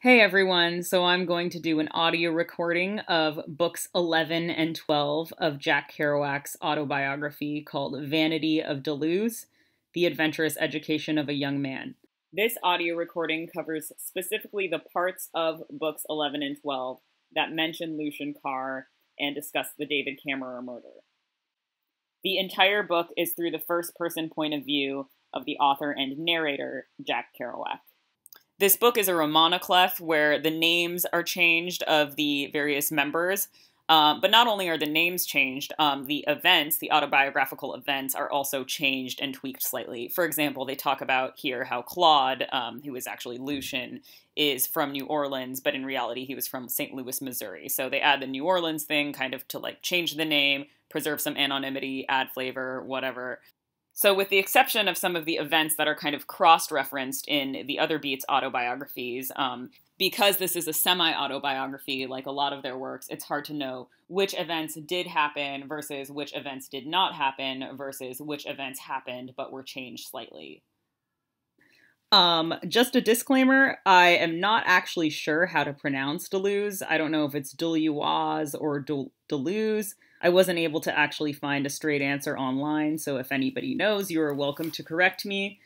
Hey everyone, so I'm going to do an audio recording of books 11 and 12 of Jack Kerouac's autobiography called Vanity of Duluoz, The Adventurous Education of a Young Man. This audio recording covers specifically the parts of books 11 and 12 that mention Lucien Carr and discuss the David Kammerer murder. The entire book is through the first-person point of view of the author and narrator, Jack Kerouac. This book is a romanoclef where the names are changed of the various members, but not only are the names changed, the events, the autobiographical events, are also changed and tweaked slightly. For example, they talk about here how Claude, who is actually Lucien, is from New Orleans, but in reality he was from St. Louis, Missouri. So they add the New Orleans thing kind of to like change the name, preserve some anonymity, add flavor, whatever. So with the exception of some of the events that are kind of cross-referenced in the other Beats autobiographies, because this is a semi-autobiography, like a lot of their works, it's hard to know which events did happen versus which events did not happen versus which events happened but were changed slightly. Just a disclaimer, I am not actually sure how to pronounce Duluoz. I don't know if it's Duluoz or Duluoz. I wasn't able to actually find a straight answer online, so if anybody knows, you are welcome to correct me.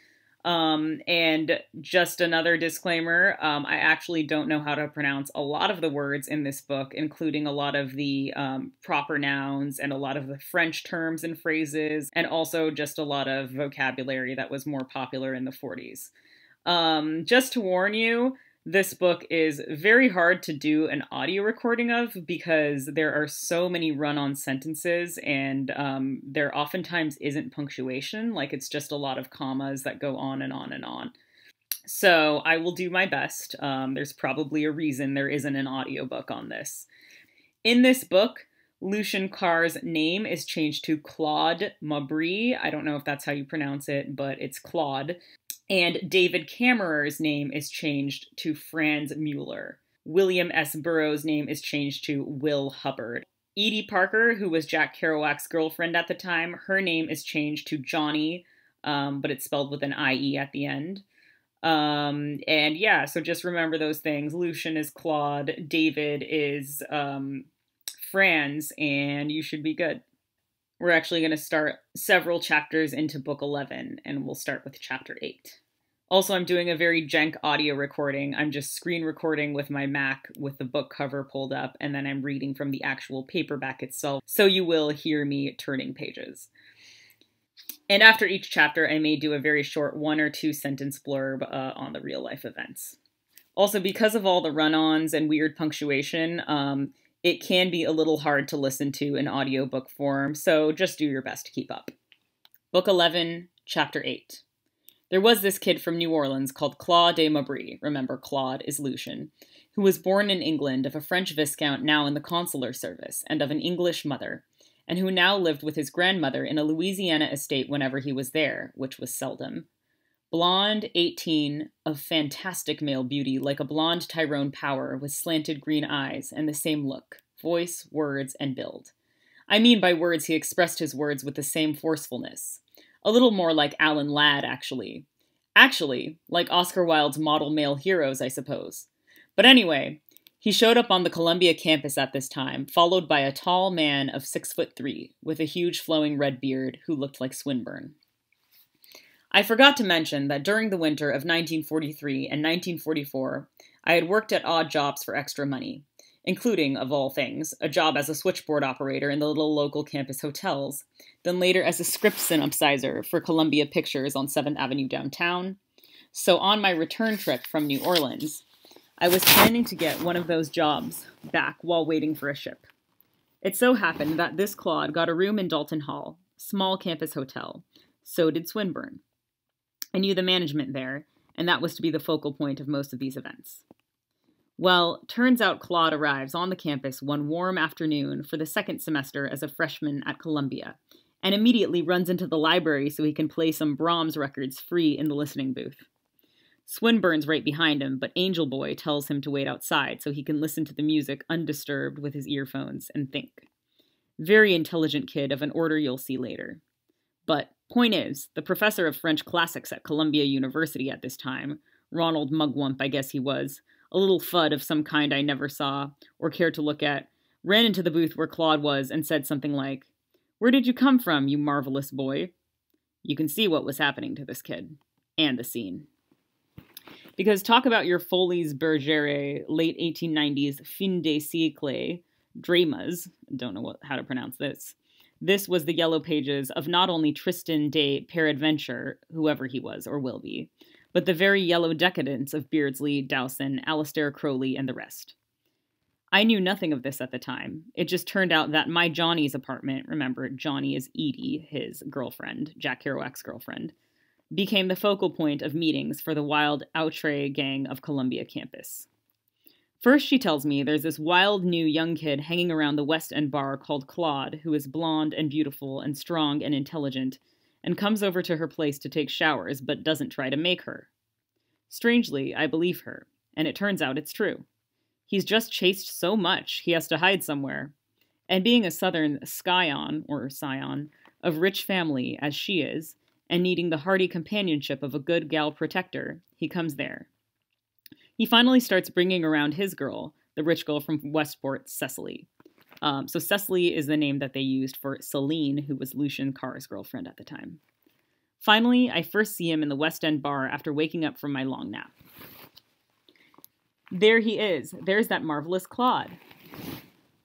And just another disclaimer, I actually don't know how to pronounce a lot of the words in this book, including a lot of the proper nouns and a lot of the French terms and phrases, and also just a lot of vocabulary that was more popular in the 40s. Just to warn you, this book is very hard to do an audio recording of because there are so many run-on sentences and there oftentimes isn't punctuation, like it's just a lot of commas that go on and on and on. So I will do my best. There's probably a reason there isn't an audiobook on this. In this book, Lucien Carr's name is changed to Claude Maubris. I don't know if that's how you pronounce it, but it's Claude. And David Kammerer's name is changed to Franz Mueller. William S. Burroughs' name is changed to Will Hubbard. Edie Parker, who was Jack Kerouac's girlfriend at the time, her name is changed to Johnny, but it's spelled with an I-E at the end. And yeah, so just remember those things. Lucien is Claude, David is Franz, and you should be good. We're actually going to start several chapters into book 11, and we'll start with chapter 8. Also, I'm doing a very jank audio recording. I'm just screen recording with my Mac with the book cover pulled up, and then I'm reading from the actual paperback itself, so you will hear me turning pages. And after each chapter, I may do a very short 1- or 2-sentence blurb on the real-life events. Also, because of all the run-ons and weird punctuation, it can be a little hard to listen to in audiobook form, so just do your best to keep up. Book 11, Chapter 8. There was this kid from New Orleans called Claude Maubris, remember Claude is Lucien, who was born in England of a French viscount now in the consular service and of an English mother, and who now lived with his grandmother in a Louisiana estate whenever he was there, which was seldom. Blonde, 18, of fantastic male beauty, like a blonde Tyrone Power, with slanted green eyes and the same look, voice, words, and build. I mean by words, he expressed his words with the same forcefulness. A little more like Alan Ladd, actually. Actually, like Oscar Wilde's model male heroes, I suppose. But anyway, he showed up on the Columbia campus at this time, followed by a tall man of 6'3", with a huge flowing red beard who looked like Swinburne. I forgot to mention that during the winter of 1943 and 1944, I had worked at odd jobs for extra money, including, of all things, a job as a switchboard operator in the little local campus hotels, then later as a script synopsizer for Columbia Pictures on 7th Avenue downtown. So on my return trip from New Orleans, I was planning to get one of those jobs back while waiting for a ship. It so happened that this Claude got a room in Dalton Hall, small campus hotel. So did Swinburne. I knew the management there, and that was to be the focal point of most of these events. Well, turns out Claude arrives on the campus one warm afternoon for the second semester as a freshman at Columbia, and immediately runs into the library so he can play some Brahms records free in the listening booth. Swinburne's right behind him, but Angel Boy tells him to wait outside so he can listen to the music undisturbed with his earphones and think. Very intelligent kid of an order you'll see later. But point is, the professor of French classics at Columbia University at this time, Ronald Mugwump, I guess he was, a little fud of some kind I never saw or cared to look at, ran into the booth where Claude was and said something like, "Where did you come from, you marvelous boy?" You can see what was happening to this kid and the scene. Because talk about your Folies Bergere, late 1890s fin de siècle dramas. Don't know how to pronounce this. This was the yellow pages of not only Tristan de Peradventure, whoever he was or will be, but the very yellow decadence of Beardsley, Dowson, Alastair Crowley, and the rest. I knew nothing of this at the time. It just turned out that my Johnny's apartment, remember, Johnny is Edie, his girlfriend, Jack Kerouac's girlfriend, became the focal point of meetings for the wild outre gang of Columbia campus. First, she tells me there's this wild new young kid hanging around the West End Bar called Claude, who is blonde and beautiful and strong and intelligent, and comes over to her place to take showers, but doesn't try to make her. Strangely, I believe her, and it turns out it's true. He's just chased so much, he has to hide somewhere. And being a Southern scion, or scion, of rich family, as she is, and needing the hearty companionship of a good gal protector, he comes there. He finally starts bringing around his girl, the rich girl from Westport, Cecily. So Cecily is the name that they used for Celine, who was Lucien Carr's girlfriend at the time. Finally, I first see him in the West End Bar after waking up from my long nap. There he is. There's that marvelous Claude.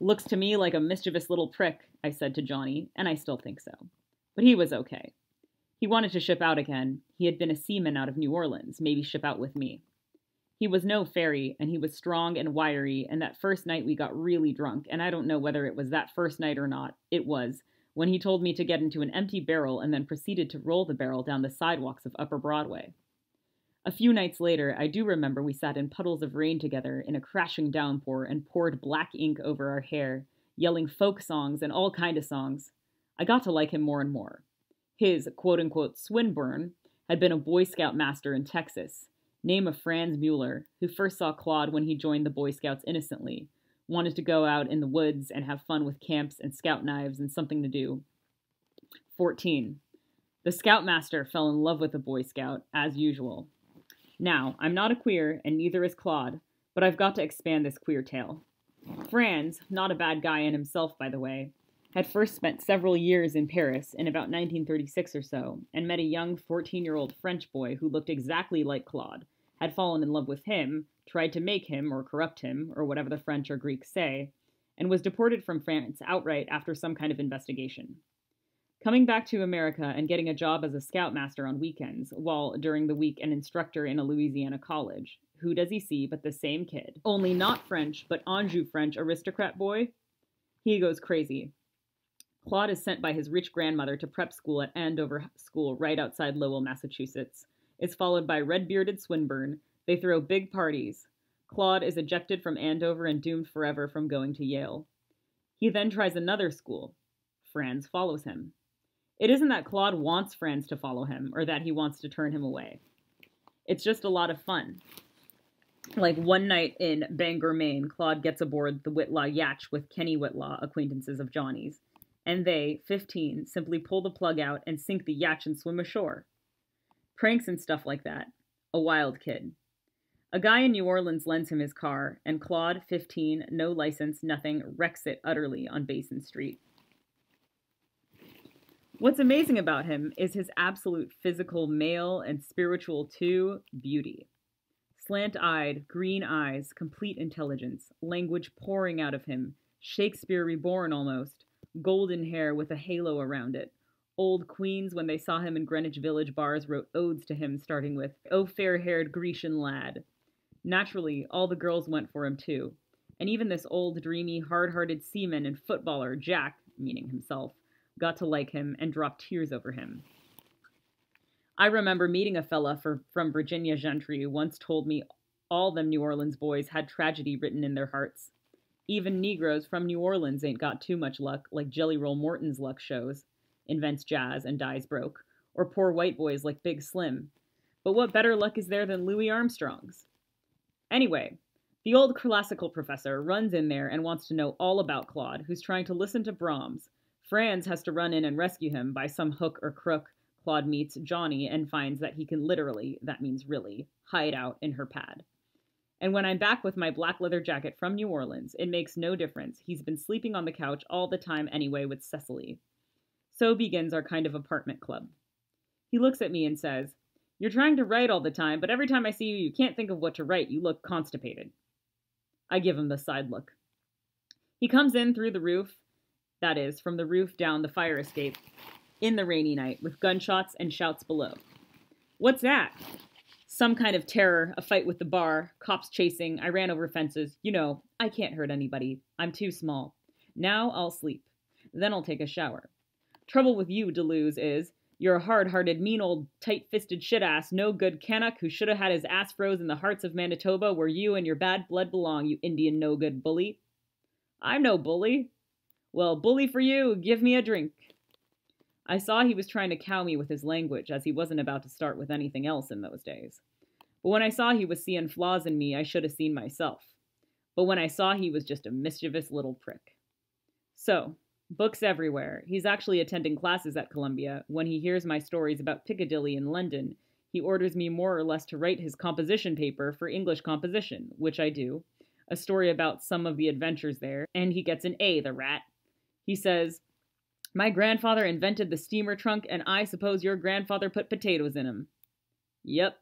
Looks to me like a mischievous little prick, I said to Johnny, and I still think so. But he was okay. He wanted to ship out again. He had been a seaman out of New Orleans, maybe ship out with me. He was no fairy, and he was strong and wiry, and that first night we got really drunk, and I don't know whether it was that first night or not. It was, when he told me to get into an empty barrel and then proceeded to roll the barrel down the sidewalks of Upper Broadway. A few nights later, I do remember we sat in puddles of rain together in a crashing downpour and poured black ink over our hair, yelling folk songs and all kind of songs. I got to like him more and more. His, quote-unquote, Swinburne had been a Boy Scout master in Texas, name of Franz Mueller, who first saw Claude when he joined the Boy Scouts innocently, wanted to go out in the woods and have fun with camps and scout knives and something to do. 14. The Scoutmaster fell in love with the Boy Scout, as usual. Now, I'm not a queer, and neither is Claude, but I've got to expand this queer tale. Franz, not a bad guy in himself, by the way, had first spent several years in Paris in about 1936 or so, and met a young 14-year-old French boy who looked exactly like Claude, had fallen in love with him, tried to make him or corrupt him, or whatever the French or Greeks say, and was deported from France outright after some kind of investigation. Coming back to America and getting a job as a scoutmaster on weekends, while during the week an instructor in a Louisiana college. Who does he see but the same kid? Only not French, but Anjou French aristocrat boy? He goes crazy. Claude is sent by his rich grandmother to prep school at Andover School right outside Lowell, Massachusetts. It's followed by red-bearded Swinburne. They throw big parties. Claude is ejected from Andover and doomed forever from going to Yale. He then tries another school. Franz follows him. It isn't that Claude wants Franz to follow him, or that he wants to turn him away. It's just a lot of fun. Like one night in Bangor, Maine, Claude gets aboard the Whitla yacht with Kenny Whitla, acquaintances of Johnny's, and they, 15, simply pull the plug out and sink the yacht and swim ashore. Pranks and stuff like that. A wild kid. A guy in New Orleans lends him his car, and Claude, 15, no license, nothing, wrecks it utterly on Basin Street. What's amazing about him is his absolute physical male and spiritual, too, beauty. Slant-eyed, green eyes, complete intelligence, language pouring out of him, Shakespeare reborn almost, golden hair with a halo around it. Old queens, when they saw him in Greenwich Village bars, wrote odes to him starting with, "O fair-haired Grecian lad." Naturally, all the girls went for him, too. And even this old, dreamy, hard-hearted seaman and footballer, Jack, meaning himself, got to like him and dropped tears over him. I remember meeting a fella from Virginia gentry who once told me all them New Orleans boys had tragedy written in their hearts. Even Negroes from New Orleans ain't got too much luck, like Jelly Roll Morton's luck shows, invents jazz and dies broke, or poor white boys like Big Slim. But what better luck is there than Louis Armstrong's? Anyway, the old classical professor runs in there and wants to know all about Claude, who's trying to listen to Brahms. Franz has to run in and rescue him by some hook or crook. Claude meets Johnny and finds that he can literally, that means really, hide out in her pad. And when I'm back with my black leather jacket from New Orleans, it makes no difference. He's been sleeping on the couch all the time anyway with Cecily. So begins our kind of apartment club. He looks at me and says, "You're trying to write all the time, but every time I see you, you can't think of what to write. You look constipated." I give him the side look. He comes in through the roof, that is, from the roof down the fire escape, in the rainy night, with gunshots and shouts below. "What's that?" "Some kind of terror, a fight with the bar, cops chasing, I ran over fences. You know, I can't hurt anybody. I'm too small. Now I'll sleep. Then I'll take a shower. Trouble with you, Duluoz, is you're a hard-hearted, mean old, tight-fisted shit-ass, no-good Canuck who should have had his ass froze in the hearts of Manitoba where you and your bad blood belong, you Indian no-good bully." "I'm no bully." "Well, bully for you. Give me a drink." I saw he was trying to cow me with his language, as he wasn't about to start with anything else in those days. But when I saw he was seeing flaws in me, I should have seen myself. But when I saw he was just a mischievous little prick. So, books everywhere. He's actually attending classes at Columbia. When he hears my stories about Piccadilly and London, he orders me more or less to write his composition paper for English composition, which I do, a story about some of the adventures there, and he gets an A, the rat. He says, "My grandfather invented the steamer trunk, and I suppose your grandfather put potatoes in him." Yep.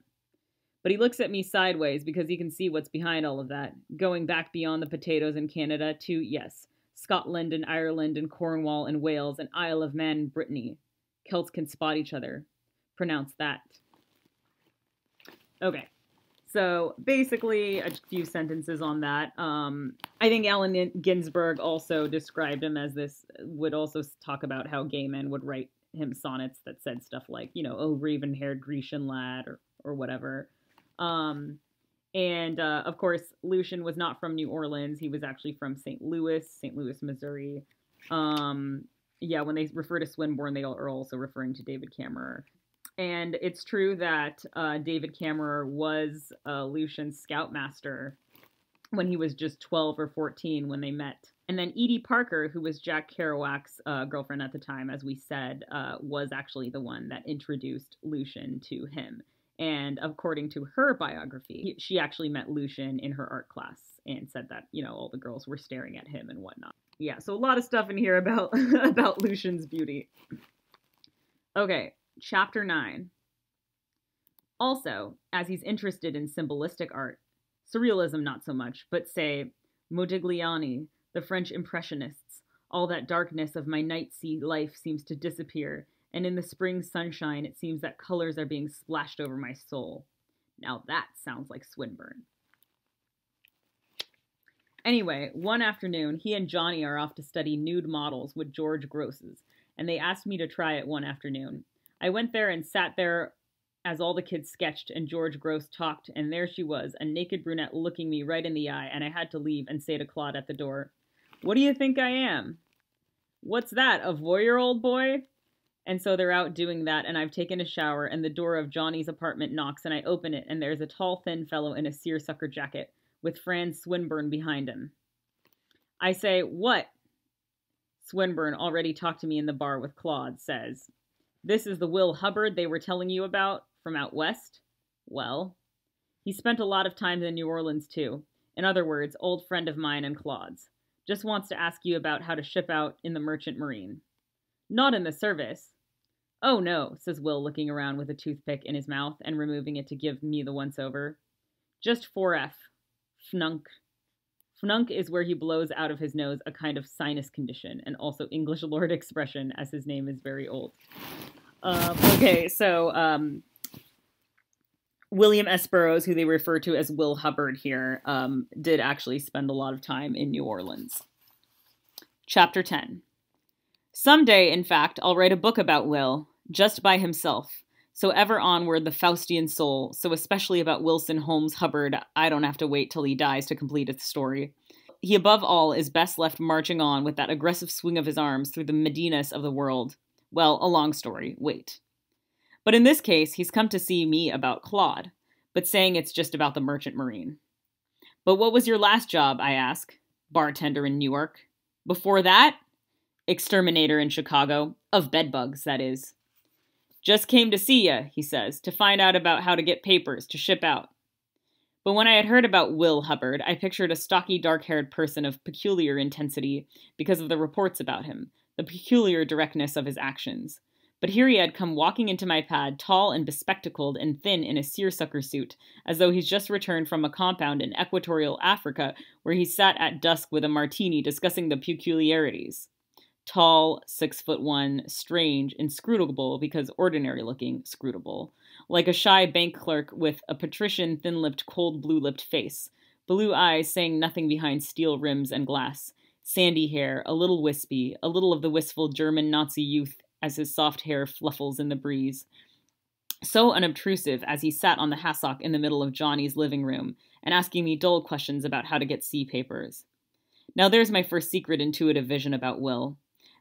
But he looks at me sideways because he can see what's behind all of that, going back beyond the potatoes in Canada to, yes, Scotland and Ireland and Cornwall and Wales and Isle of Man and Brittany. Celts can spot each other. Pronounce that. Okay. So basically, a few sentences on that. I think Allen Ginsberg also described him as this, would also talk about how gay men would write him sonnets that said stuff like, you know, "Oh, raven-haired Grecian lad," or whatever. And of course, Lucien was not from New Orleans. He was actually from St. Louis, Missouri. Yeah, when they refer to Swinburne, they are also referring to David Kammerer. And it's true that David Kammerer was Lucien's scoutmaster when he was just 12 or 14 when they met. And then Edie Parker, who was Jack Kerouac's girlfriend at the time, as we said, was actually the one that introduced Lucien to him. And according to her biography, she actually met Lucien in her art class and said that, you know, all the girls were staring at him and whatnot. Yeah, so a lot of stuff in here about, about Lucien's beauty. Okay. Chapter 9. Also, as he's interested in symbolistic art, surrealism not so much, but say, Modigliani, the French Impressionists, all that darkness of my night-sea life seems to disappear, and in the spring sunshine it seems that colors are being splashed over my soul. Now that sounds like Swinburne. Anyway, one afternoon, he and Johnny are off to study nude models with George Grosses, and they asked me to try it one afternoon. I went there and sat there as all the kids sketched and George Gross talked, and there she was, a naked brunette looking me right in the eye, and I had to leave and say to Claude at the door, "What do you think I am?" "What's that, a voyeur, old boy?" And so they're out doing that, and I've taken a shower, and the door of Johnny's apartment knocks, and I open it, and there's a tall, thin fellow in a seersucker jacket, with Franz Swinburne behind him. I say, "What?" Swinburne, already talked to me in the bar with Claude, says, "This is the Will Hubbard they were telling you about from out west?" "Well, he spent a lot of time in New Orleans, too. In other words, old friend of mine and Claude's. Just wants to ask you about how to ship out in the Merchant Marine." "Not in the service." "Oh, no," says Will, looking around with a toothpick in his mouth and removing it to give me the once-over. "Just 4F. Fnunk." Fnunk is where he blows out of his nose, a kind of sinus condition, and also English lord expression, as his name is very old. Okay, so William S. Burroughs, who they refer to as Will Hubbard here, did actually spend a lot of time in New Orleans. Chapter 10. Someday, in fact, I'll write a book about Will, just by himself. So ever onward, the Faustian soul, so especially about Wilson Holmes Hubbard, I don't have to wait till he dies to complete its story. He, above all, is best left marching on with that aggressive swing of his arms through the medinas of the world. Well, a long story, wait. But in this case, he's come to see me about Claude, but saying it's just about the Merchant Marine. "But what was your last job?" I ask. "Bartender in Newark." "Before that?" "Exterminator in Chicago. Of bedbugs, that is." "Just came to see ya," he says, "to find out about how to get papers to ship out." But when I had heard about Will Hubbard, I pictured a stocky, dark-haired person of peculiar intensity because of the reports about him, the peculiar directness of his actions. But here he had come walking into my pad, tall and bespectacled and thin in a seersucker suit, as though he's just returned from a compound in equatorial Africa where he sat at dusk with a martini discussing the peculiarities. Tall, 6'1", strange, inscrutable because ordinary-looking, scrutable, like a shy bank clerk with a patrician, thin-lipped, cold blue-lipped face, blue eyes saying nothing behind steel rims and glass, sandy hair, a little wispy, a little of the wistful German Nazi youth as his soft hair fluffles in the breeze. So unobtrusive as he sat on the hassock in the middle of Johnny's living room and asking me dull questions about how to get C papers. Now there's my first secret intuitive vision about Will.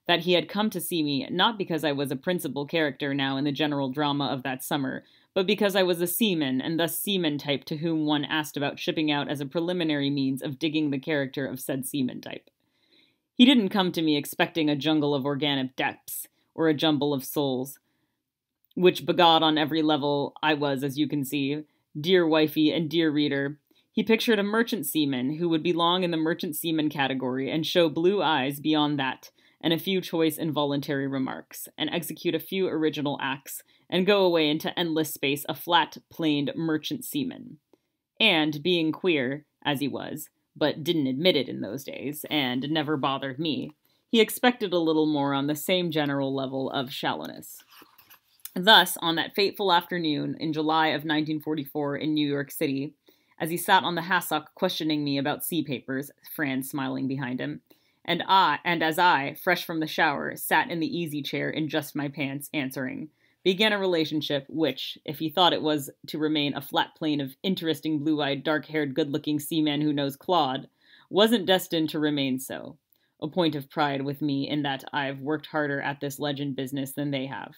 That he had come to see me, not because I was a principal character now in the general drama of that summer, but because I was a seaman, and thus seaman type to whom one asked about shipping out as a preliminary means of digging the character of said seaman type. He didn't come to me expecting a jungle of organic depths, or a jumble of souls, which begod on every level I was, as you can see, dear wifey and dear reader. He pictured a merchant seaman who would belong in the merchant seaman category and show blue eyes beyond that, and a few choice involuntary remarks, and execute a few original acts, and go away into endless space a flat-planed merchant seaman. And, being queer, as he was, but didn't admit it in those days, and never bothered me, he expected a little more on the same general level of shallowness. Thus, on that fateful afternoon in July of 1944 in New York City, as he sat on the hassock questioning me about sea papers, Franz smiling behind him, And as I, fresh from the shower, sat in the easy chair in just my pants, answering, began a relationship which, if he thought it was to remain a flat plane of interesting blue-eyed, dark-haired, good-looking seaman who knows Claude, wasn't destined to remain so. A point of pride with me in that I've worked harder at this legend business than they have.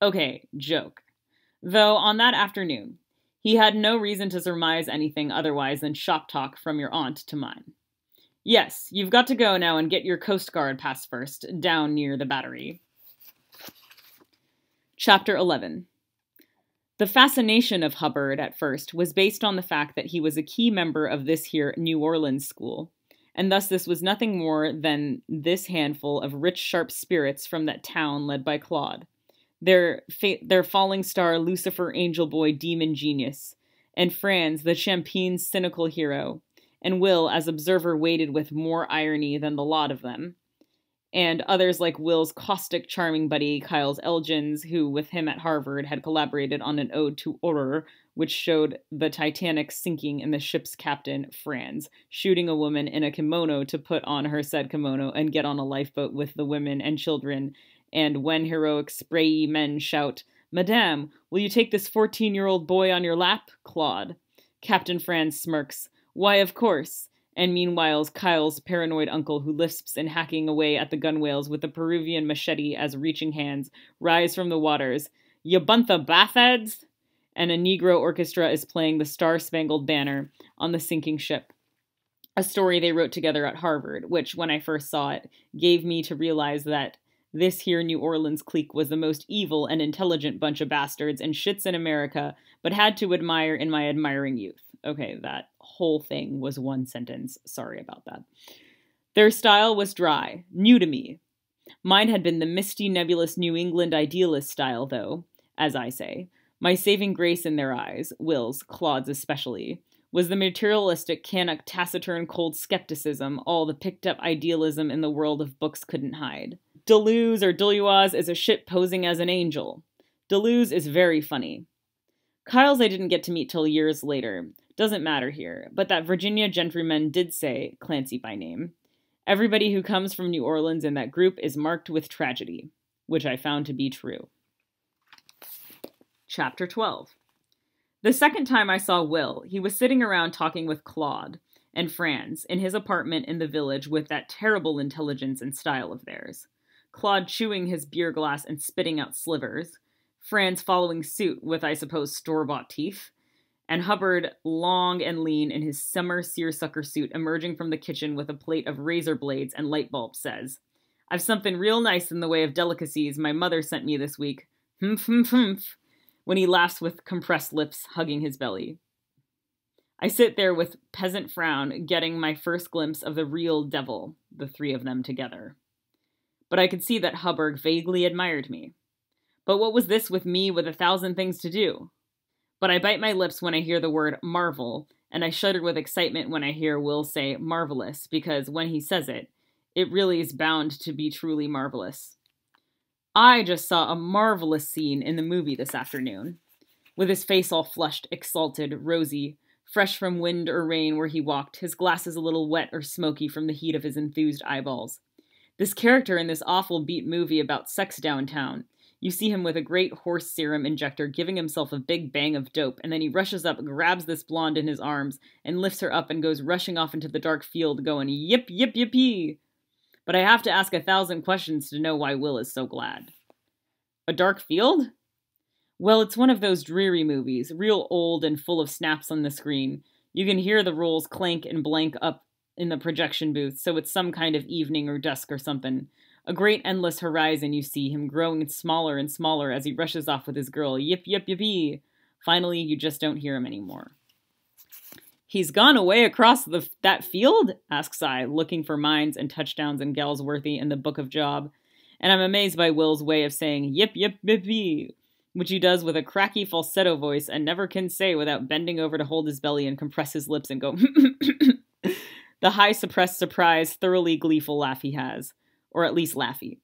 Okay, joke. Though, on that afternoon, he had no reason to surmise anything otherwise than shop talk from your aunt to mine. Yes, you've got to go now and get your Coast Guard pass first, down near the battery. Chapter 11. The fascination of Hubbard at first was based on the fact that he was a key member of this here New Orleans school, and thus this was nothing more than this handful of rich, sharp spirits from that town led by Claude. Their falling star, Lucifer, angel boy, demon genius, and Franz, the Champigne's cynical hero, and Will, as observer, weighted with more irony than the lot of them, and others like Will's caustic, charming buddy, Kyles Elgins, who, with him at Harvard, had collaborated on an ode to horror, which showed the Titanic sinking and the ship's captain, Franz, shooting a woman in a kimono to put on her said kimono and get on a lifeboat with the women and children, and when heroic sprayy men shout, "Madame, will you take this 14-year-old boy on your lap?" Claude. Captain Franz smirks, "Why, of course," and meanwhile Kyle's paranoid uncle, who lisps in hacking away at the gunwales with a Peruvian machete as reaching hands rise from the waters, "Ya buntha bathheads," and a Negro orchestra is playing the Star-Spangled Banner on the sinking ship, a story they wrote together at Harvard, which, when I first saw it, gave me to realize that this here New Orleans clique was the most evil and intelligent bunch of bastards and shits in America, but had to admire in my admiring youth. Okay, that whole thing was one sentence. Sorry about that. Their style was dry, new to me. Mine had been the misty, nebulous New England idealist style, though, as I say. My saving grace in their eyes, Will's, Claude's especially, was the materialistic, Canuck, taciturn, cold skepticism all the picked-up idealism in the world of books couldn't hide. Duluoz or Duluoz is a ship posing as an angel. Duluoz is very funny. Kyle's I didn't get to meet till years later. Doesn't matter here, but that Virginia gentryman did say, Clancy by name, "Everybody who comes from New Orleans in that group is marked with tragedy," which I found to be true. Chapter 12. The second time I saw Will, he was sitting around talking with Claude and Franz in his apartment in the village with that terrible intelligence and style of theirs. Claude chewing his beer glass and spitting out slivers, Franz following suit with, I suppose, store-bought teeth, and Hubbard, long and lean in his summer seersucker suit, emerging from the kitchen with a plate of razor blades and light bulbs, says, "I've something real nice in the way of delicacies my mother sent me this week. Humph, humph, humph," when he laughs with compressed lips, hugging his belly. I sit there with peasant frown, getting my first glimpse of the real devil, the three of them together. But I could see that Hubbard vaguely admired me. But what was this with me with 1,000 things to do? But I bite my lips when I hear the word marvel, and I shudder with excitement when I hear Will say marvelous, because when he says it, it really is bound to be truly marvelous. I just saw a marvelous scene in the movie this afternoon, with his face all flushed, exalted, rosy, fresh from wind or rain where he walked, his glasses a little wet or smoky from the heat of his enthused eyeballs. This character in this awful beat movie about sex downtown. You see him with a great horse serum injector giving himself a big bang of dope, and then he rushes up, grabs this blonde in his arms, and lifts her up and goes rushing off into the dark field going, yip, yip, yippee. But I have to ask 1,000 questions to know why Will is so glad. A dark field? Well, it's one of those dreary movies, real old and full of snaps on the screen. You can hear the rolls clank and blank up in the projection booth, so it's some kind of evening or dusk or something. A great endless horizon you see, him growing smaller and smaller as he rushes off with his girl. Yip, yip, yippee. Finally, you just don't hear him anymore. He's gone away across that field? Asks I, looking for mines and touchdowns and Galsworthy in the Book of Job. And I'm amazed by Will's way of saying, yip, yip, yippee, which he does with a cracky falsetto voice and never can say without bending over to hold his belly and compress his lips and go the high suppressed surprise, thoroughly gleeful laugh he has, or at least laughy.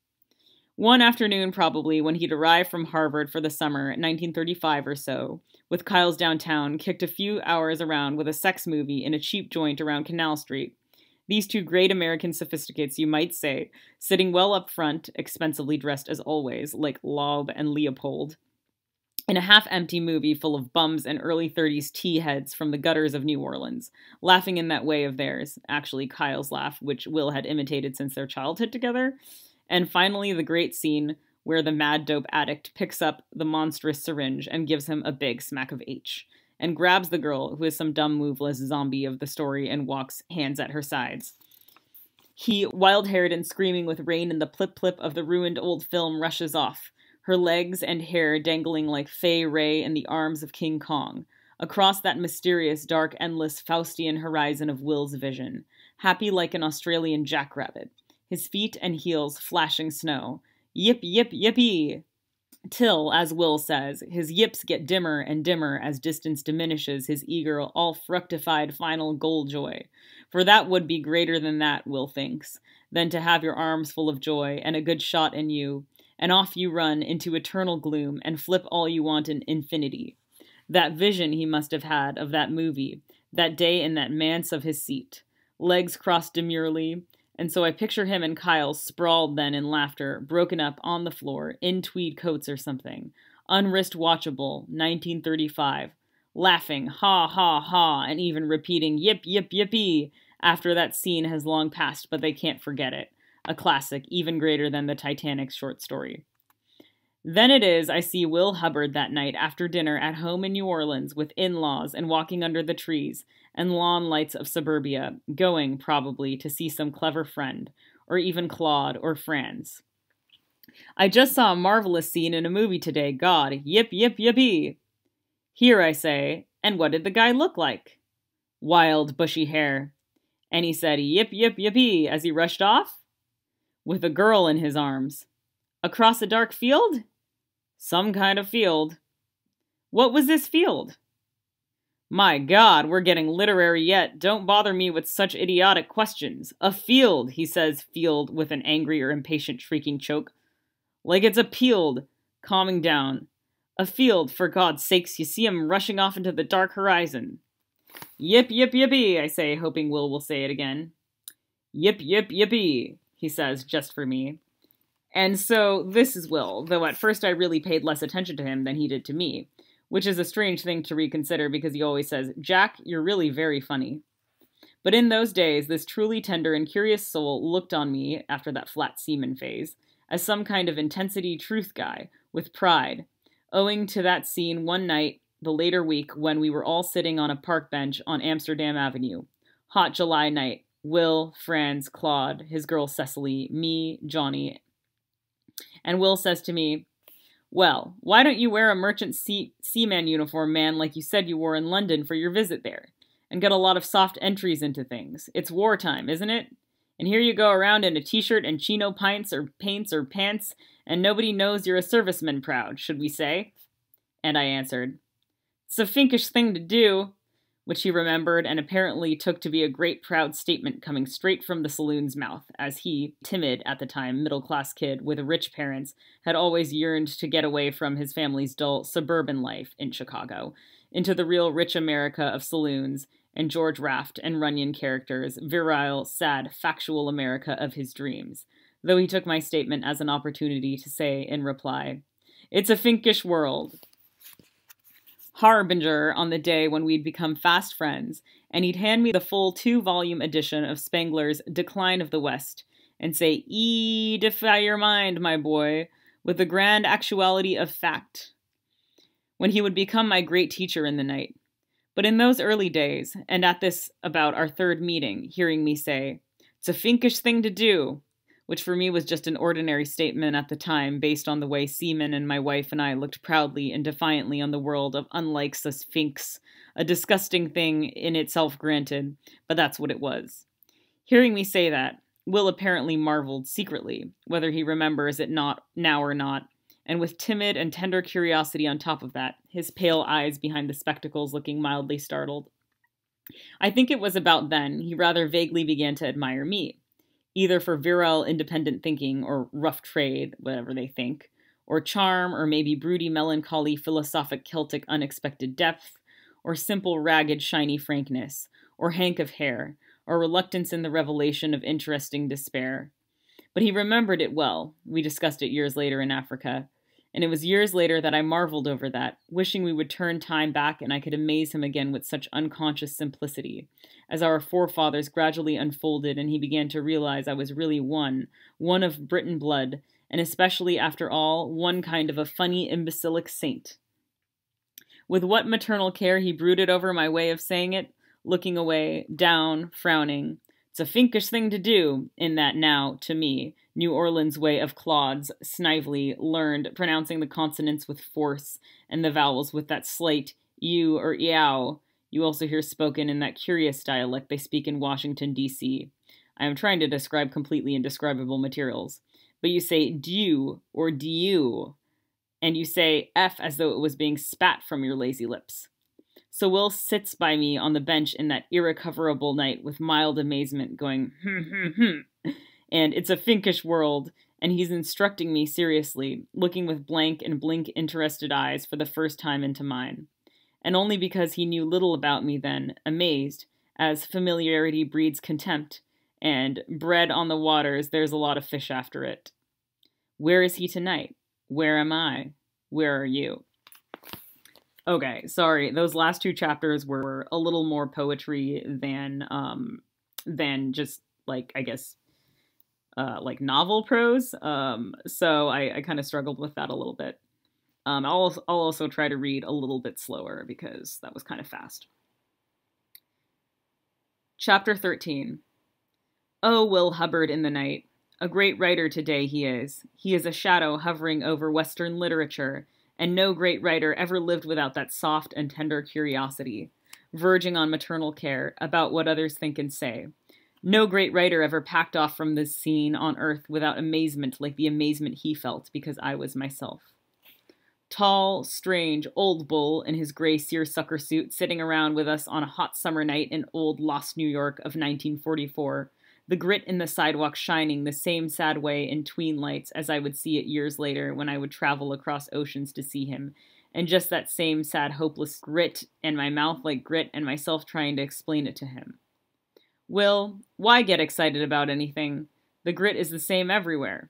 One afternoon, probably, when he'd arrived from Harvard for the summer, 1935 or so, with Kyle's downtown, kicked a few hours around with a sex movie in a cheap joint around Canal Street. These two great American sophisticates, you might say, sitting well up front, expensively dressed as always, like Loeb and Leopold, in a half-empty movie full of bums and early 30s tea heads from the gutters of New Orleans, laughing in that way of theirs, actually Kyle's laugh, which Will had imitated since their childhood together, and finally the great scene where the mad dope addict picks up the monstrous syringe and gives him a big smack of H, and grabs the girl, who is some dumb moveless zombie of the story, and walks hands at her sides. He, wild-haired and screaming with rain and the plip-plip of the ruined old film, rushes off, her legs and hair dangling like Fay Wray in the arms of King Kong, across that mysterious, dark, endless, Faustian horizon of Will's vision, happy like an Australian jackrabbit, his feet and heels flashing snow. Yip, yip, yippee! Till, as Will says, his yips get dimmer and dimmer as distance diminishes his eager, all-fructified final goal joy. For that would be greater than that, Will thinks, than to have your arms full of joy and a good shot in you, and off you run into eternal gloom and flip all you want in infinity. That vision he must have had of that movie, that day in that manse of his seat, legs crossed demurely, and so I picture him and Kyle sprawled then in laughter, broken up on the floor, in tweed coats or something, unwrist watchable, 1935, laughing, ha, ha, ha, and even repeating, yip, yip, yippee, after that scene has long passed, but they can't forget it. A classic, even greater than the Titanic short story. Then it is I see Will Hubbard that night after dinner at home in New Orleans with in-laws and walking under the trees and lawn lights of suburbia, going, probably, to see some clever friend, or even Claude or Franz. I just saw a marvelous scene in a movie today, God, yip, yip, yippee. Here, I say, and what did the guy look like? Wild, bushy hair. And he said, yip, yip, yippee, as he rushed off? With a girl in his arms. Across a dark field? Some kind of field. What was this field? My God, we're getting literary yet. Don't bother me with such idiotic questions. A field, he says, field, with an angry or impatient shrieking choke. Like it's a peeled, calming down. A field, for God's sakes, you see him rushing off into the dark horizon. Yip, yip, yippee, I say, hoping Will say it again. Yip, yip, yippee, he says, just for me. And so this is Will, though at first I really paid less attention to him than he did to me, which is a strange thing to reconsider because he always says, Jack, you're really very funny. But in those days, this truly tender and curious soul looked on me, after that flat seaman phase, as some kind of intensity truth guy, with pride, owing to that scene one night the later week when we were all sitting on a park bench on Amsterdam Avenue. Hot July night. Will, Franz, Claude, his girl Cecily, me, Johnny. And Will says to me, well, why don't you wear a merchant seaman uniform, man, like you said you wore in London for your visit there? and get a lot of soft entries into things. It's wartime, isn't it? And here you go around in a t-shirt and chino pants, and nobody knows you're a serviceman proud, should we say? And I answered, "It's a finkish thing to do," which he remembered and apparently took to be a great proud statement coming straight from the saloon's mouth, as he, timid at the time, middle-class kid with rich parents, had always yearned to get away from his family's dull suburban life in Chicago, into the real rich America of saloons and George Raft and Runyon characters, virile, sad, factual America of his dreams, though he took my statement as an opportunity to say in reply, "It's a finkish world." Harbinger on the day when we'd become fast friends, and he'd hand me the full 2-volume edition of Spengler's Decline of the West, and say, "E, defy your mind, my boy," with the grand actuality of fact, when he would become my great teacher in the night. But in those early days, and at this about our third meeting, hearing me say, "It's a finkish thing to do," which for me was just an ordinary statement at the time based on the way seamen and my wife and I looked proudly and defiantly on the world of unlikes a sphinx, a disgusting thing in itself granted, but that's what it was. Hearing me say that, Will apparently marveled secretly, whether he remembers it not now or not, and with timid and tender curiosity on top of that, his pale eyes behind the spectacles looking mildly startled. I think it was about then he rather vaguely began to admire me, either for virile independent thinking or rough trade, whatever they think, or charm, or maybe broody melancholy philosophic Celtic unexpected depth, or simple ragged shiny frankness, or hank of hair, or reluctance in the revelation of interesting despair. But he remembered it well. We discussed it years later in Africa, and it was years later that I marveled over that, wishing we would turn time back and I could amaze him again with such unconscious simplicity, as our forefathers gradually unfolded and he began to realize I was really one of Briton blood, and especially, after all, one kind of a funny, imbecilic saint. With what maternal care he brooded over my way of saying it, looking away, down, frowning. "It's a finkish thing to do," in that now, to me, New Orleans way of Claude's, snively, learned, pronouncing the consonants with force and the vowels with that slight "u" or "eow" you also hear spoken in that curious dialect they speak in Washington, D.C. I am trying to describe completely indescribable materials. But you say "dew" or "dew," and you say "f" as though it was being spat from your lazy lips. So Will sits by me on the bench in that irrecoverable night with mild amazement, going, and "It's a finkish world," and he's instructing me seriously, looking with blank and blink interested eyes for the first time into mine. And only because he knew little about me then, amazed, as familiarity breeds contempt, and bread on the waters, there's a lot of fish after it. Where is he tonight? Where am I? Where are you? Okay, sorry, those last two chapters were a little more poetry than just, like, I guess, like novel prose, so I kind of struggled with that a little bit. I'll also try to read a little bit slower because that was kind of fast. Chapter 13. Oh, Will Hubbard in the night. A great writer today he is. He is a shadow hovering over Western literature, and no great writer ever lived without that soft and tender curiosity, verging on maternal care, about what others think and say. No great writer ever packed off from this scene on earth without amazement like the amazement he felt, because I was myself. Tall, strange, old Bull in his gray seersucker suit sitting around with us on a hot summer night in old lost New York of 1944, the grit in the sidewalk shining the same sad way in tween lights as I would see it years later when I would travel across oceans to see him, and just that same sad hopeless grit, and my mouth like grit, and myself trying to explain it to him. Will, why get excited about anything? The grit is the same everywhere.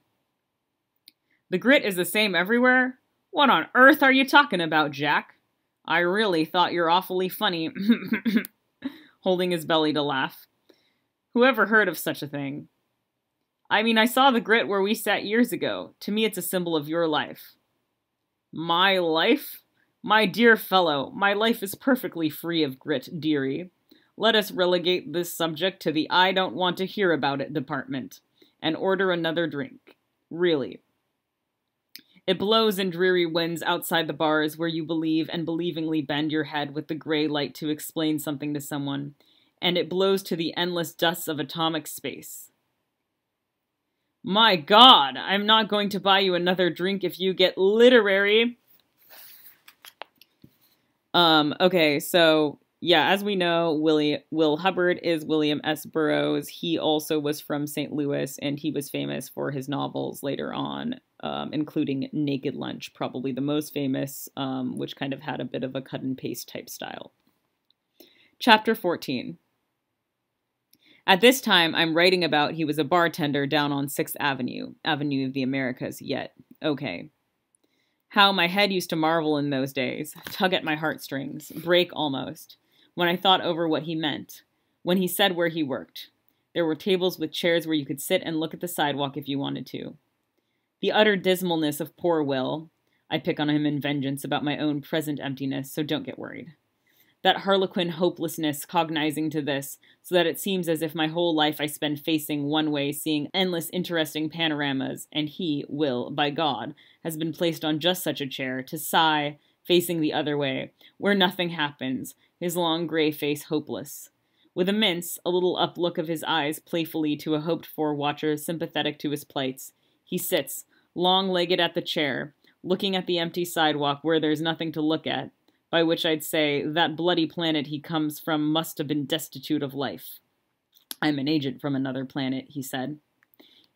The grit is the same everywhere? What on earth are you talking about, Jack? I really thought you're awfully funny, holding his belly to laugh. Whoever heard of such a thing? I mean, I saw the grit where we sat years ago. To me, it's a symbol of your life. My life? My dear fellow, my life is perfectly free of grit, dearie. Let us relegate this subject to the I don't want to hear about it department and order another drink. Really. It blows in dreary winds outside the bars where you believe and believingly bend your head with the gray light to explain something to someone, and it blows to the endless dusts of atomic space. My God, I'm not going to buy you another drink if you get literary. Okay, so yeah, as we know, Will Hubbard is William S. Burroughs. He also was from St. Louis, and he was famous for his novels later on, including Naked Lunch, probably the most famous, which kind of had a bit of a cut and paste type style. Chapter 14. At this time I'm writing about, he was a bartender down on 6th Avenue, Avenue of the Americas, yet. Okay. How my head used to marvel in those days, tug at my heartstrings, break almost, when I thought over what he meant, when he said where he worked. There were tables with chairs where you could sit and look at the sidewalk if you wanted to. The utter dismalness of poor Will. I pick on him in vengeance about my own present emptiness, so don't get worried. That harlequin hopelessness cognizing to this, so that it seems as if my whole life I spend facing one way, seeing endless interesting panoramas, and he, Will, by God, has been placed on just such a chair, to sigh, facing the other way, where nothing happens, his long gray face hopeless. With a mince, a little uplook of his eyes playfully to a hoped-for watcher sympathetic to his plights, he sits, long-legged at the chair, looking at the empty sidewalk where there's nothing to look at, by which I'd say that bloody planet he comes from must have been destitute of life. I'm an agent from another planet, he said.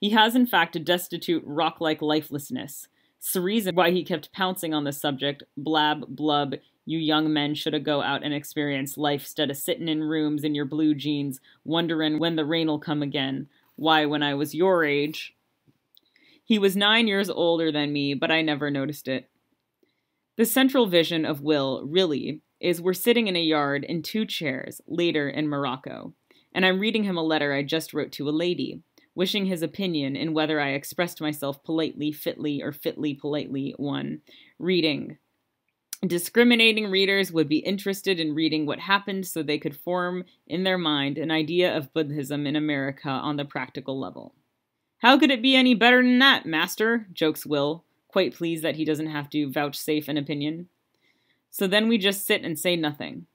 He has, in fact, a destitute, rock-like lifelessness. It's the reason why he kept pouncing on the subject, blab, blub, you young men shoulda go out and experience life 'stead of sittin' in rooms in your blue jeans, wonderin' when the rain'll come again. Why, when I was your age. He was 9 years older than me, but I never noticed it. The central vision of Will, really, is we're sitting in a yard in 2 chairs, later in Morocco, and I'm reading him a letter I just wrote to a lady, wishing his opinion in whether I expressed myself politely, fitly, or fitly, politely, one, reading. Discriminating readers would be interested in reading what happened so they could form in their mind an idea of Buddhism in America on the practical level. How could it be any better than that, master? Jokes Will, quite pleased that he doesn't have to vouchsafe an opinion. So then we just sit and say nothing.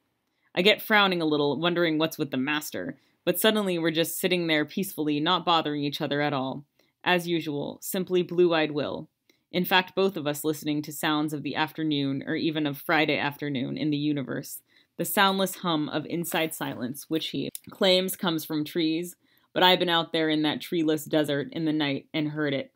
I get frowning a little, wondering what's with the master, but suddenly we're just sitting there peacefully, not bothering each other at all. As usual, simply blue-eyed Will. In fact, both of us listening to sounds of the afternoon, or even of Friday afternoon, in the universe, the soundless hum of inside silence, which he claims comes from trees, but I've been out there in that treeless desert in the night and heard it.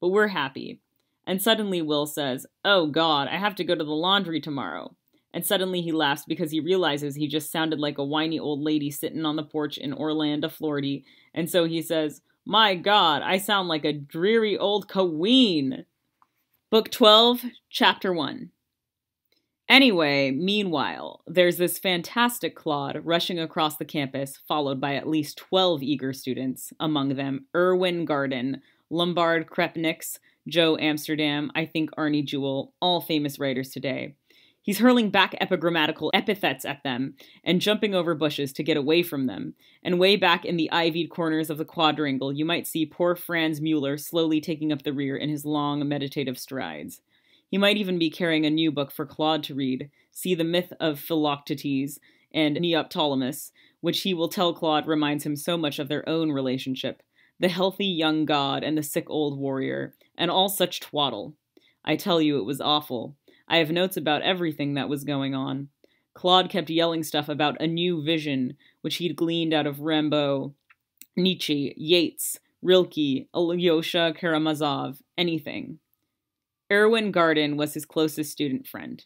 But we're happy. And suddenly Will says, oh God, I have to go to the laundry tomorrow. And suddenly he laughs because he realizes he just sounded like a whiny old lady sitting on the porch in Orlando, Florida. And so he says, my God, I sound like a dreary old queen. Book 12, Chapter 1. Anyway, meanwhile, there's this fantastic Claude rushing across the campus, followed by at least 12 eager students, among them Irwin Garden, Lombard Krepniks, Joe Amsterdam, I think Arnie Jewell, all famous writers today. He's hurling back epigrammatical epithets at them and jumping over bushes to get away from them. And way back in the ivied corners of the quadrangle, you might see poor Franz Mueller slowly taking up the rear in his long, meditative strides. He might even be carrying a new book for Claude to read, see the myth of Philoctetes and Neoptolemus, which he will tell Claude reminds him so much of their own relationship. The healthy young god and the sick old warrior, and all such twaddle. I tell you, it was awful. I have notes about everything that was going on. Claude kept yelling stuff about a new vision, which he'd gleaned out of Rimbaud, Nietzsche, Yeats, Rilke, Alyosha Karamazov, anything. Irwin Garden was his closest student friend.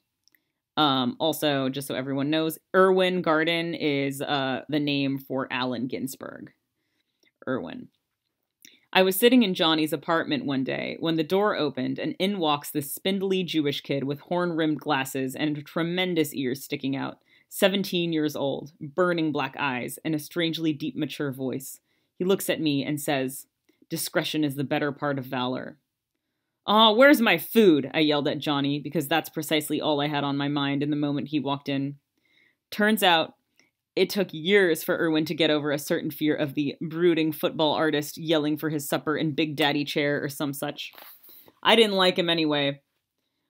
Also, just so everyone knows, Irwin Garden is the name for Allen Ginsberg. Irwin. I was sitting in Johnny's apartment one day when the door opened and in walks this spindly Jewish kid with horn-rimmed glasses and tremendous ears sticking out, 17 years old, burning black eyes, and a strangely deep, mature voice. He looks at me and says, "Discretion is the better part of valor." "Aw, where's my food?" I yelled at Johnny because that's precisely all I had on my mind in the moment he walked in. Turns out, it took years for Irwin to get over a certain fear of the brooding football artist yelling for his supper in Big Daddy chair or some such. I didn't like him anyway.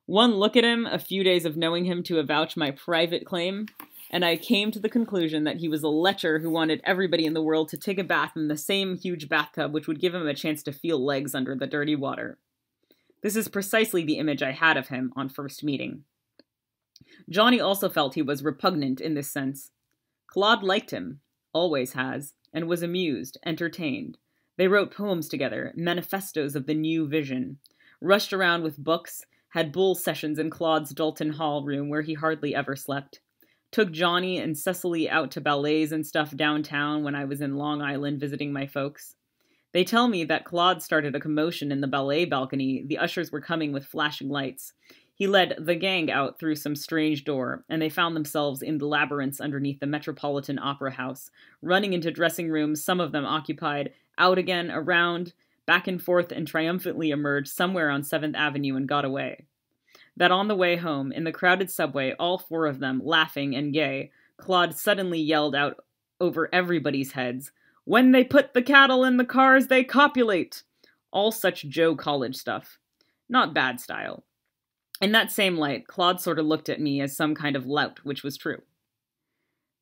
One look at him, a few days of knowing him to avouch my private claim, and I came to the conclusion that he was a lecher who wanted everybody in the world to take a bath in the same huge bathtub which would give him a chance to feel legs under the dirty water. This is precisely the image I had of him on first meeting. Johnny also felt he was repugnant in this sense. Claude liked him, always has, and was amused, entertained. They wrote poems together, manifestos of the new vision, rushed around with books, had bull sessions in Claude's Dalton Hall room where he hardly ever slept, took Johnny and Cecily out to ballets and stuff downtown when I was in Long Island visiting my folks. They tell me that Claude started a commotion in the ballet balcony. The ushers were coming with flashing lights. He led the gang out through some strange door, and they found themselves in the labyrinths underneath the Metropolitan Opera House, running into dressing rooms some of them occupied, out again, around, back and forth, and triumphantly emerged somewhere on 7th Avenue and got away. That on the way home, in the crowded subway, all four of them, laughing and gay, Claude suddenly yelled out over everybody's heads, "When they put the cattle in the cars, they copulate!" All such Joe College stuff. Not bad style. In that same light, Claude sort of looked at me as some kind of lout, which was true.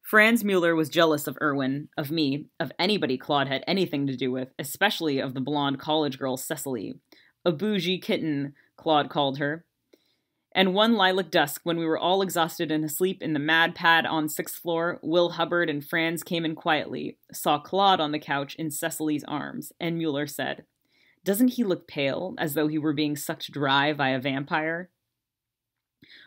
Franz Mueller was jealous of Irwin, of me, of anybody Claude had anything to do with, especially of the blonde college girl Cecily. A bougie kitten, Claude called her. And one lilac dusk, when we were all exhausted and asleep in the mad pad on 6th floor, Will Hubbard and Franz came in quietly, saw Claude on the couch in Cecily's arms, and Mueller said, "Doesn't he look pale, as though he were being sucked dry by a vampire?"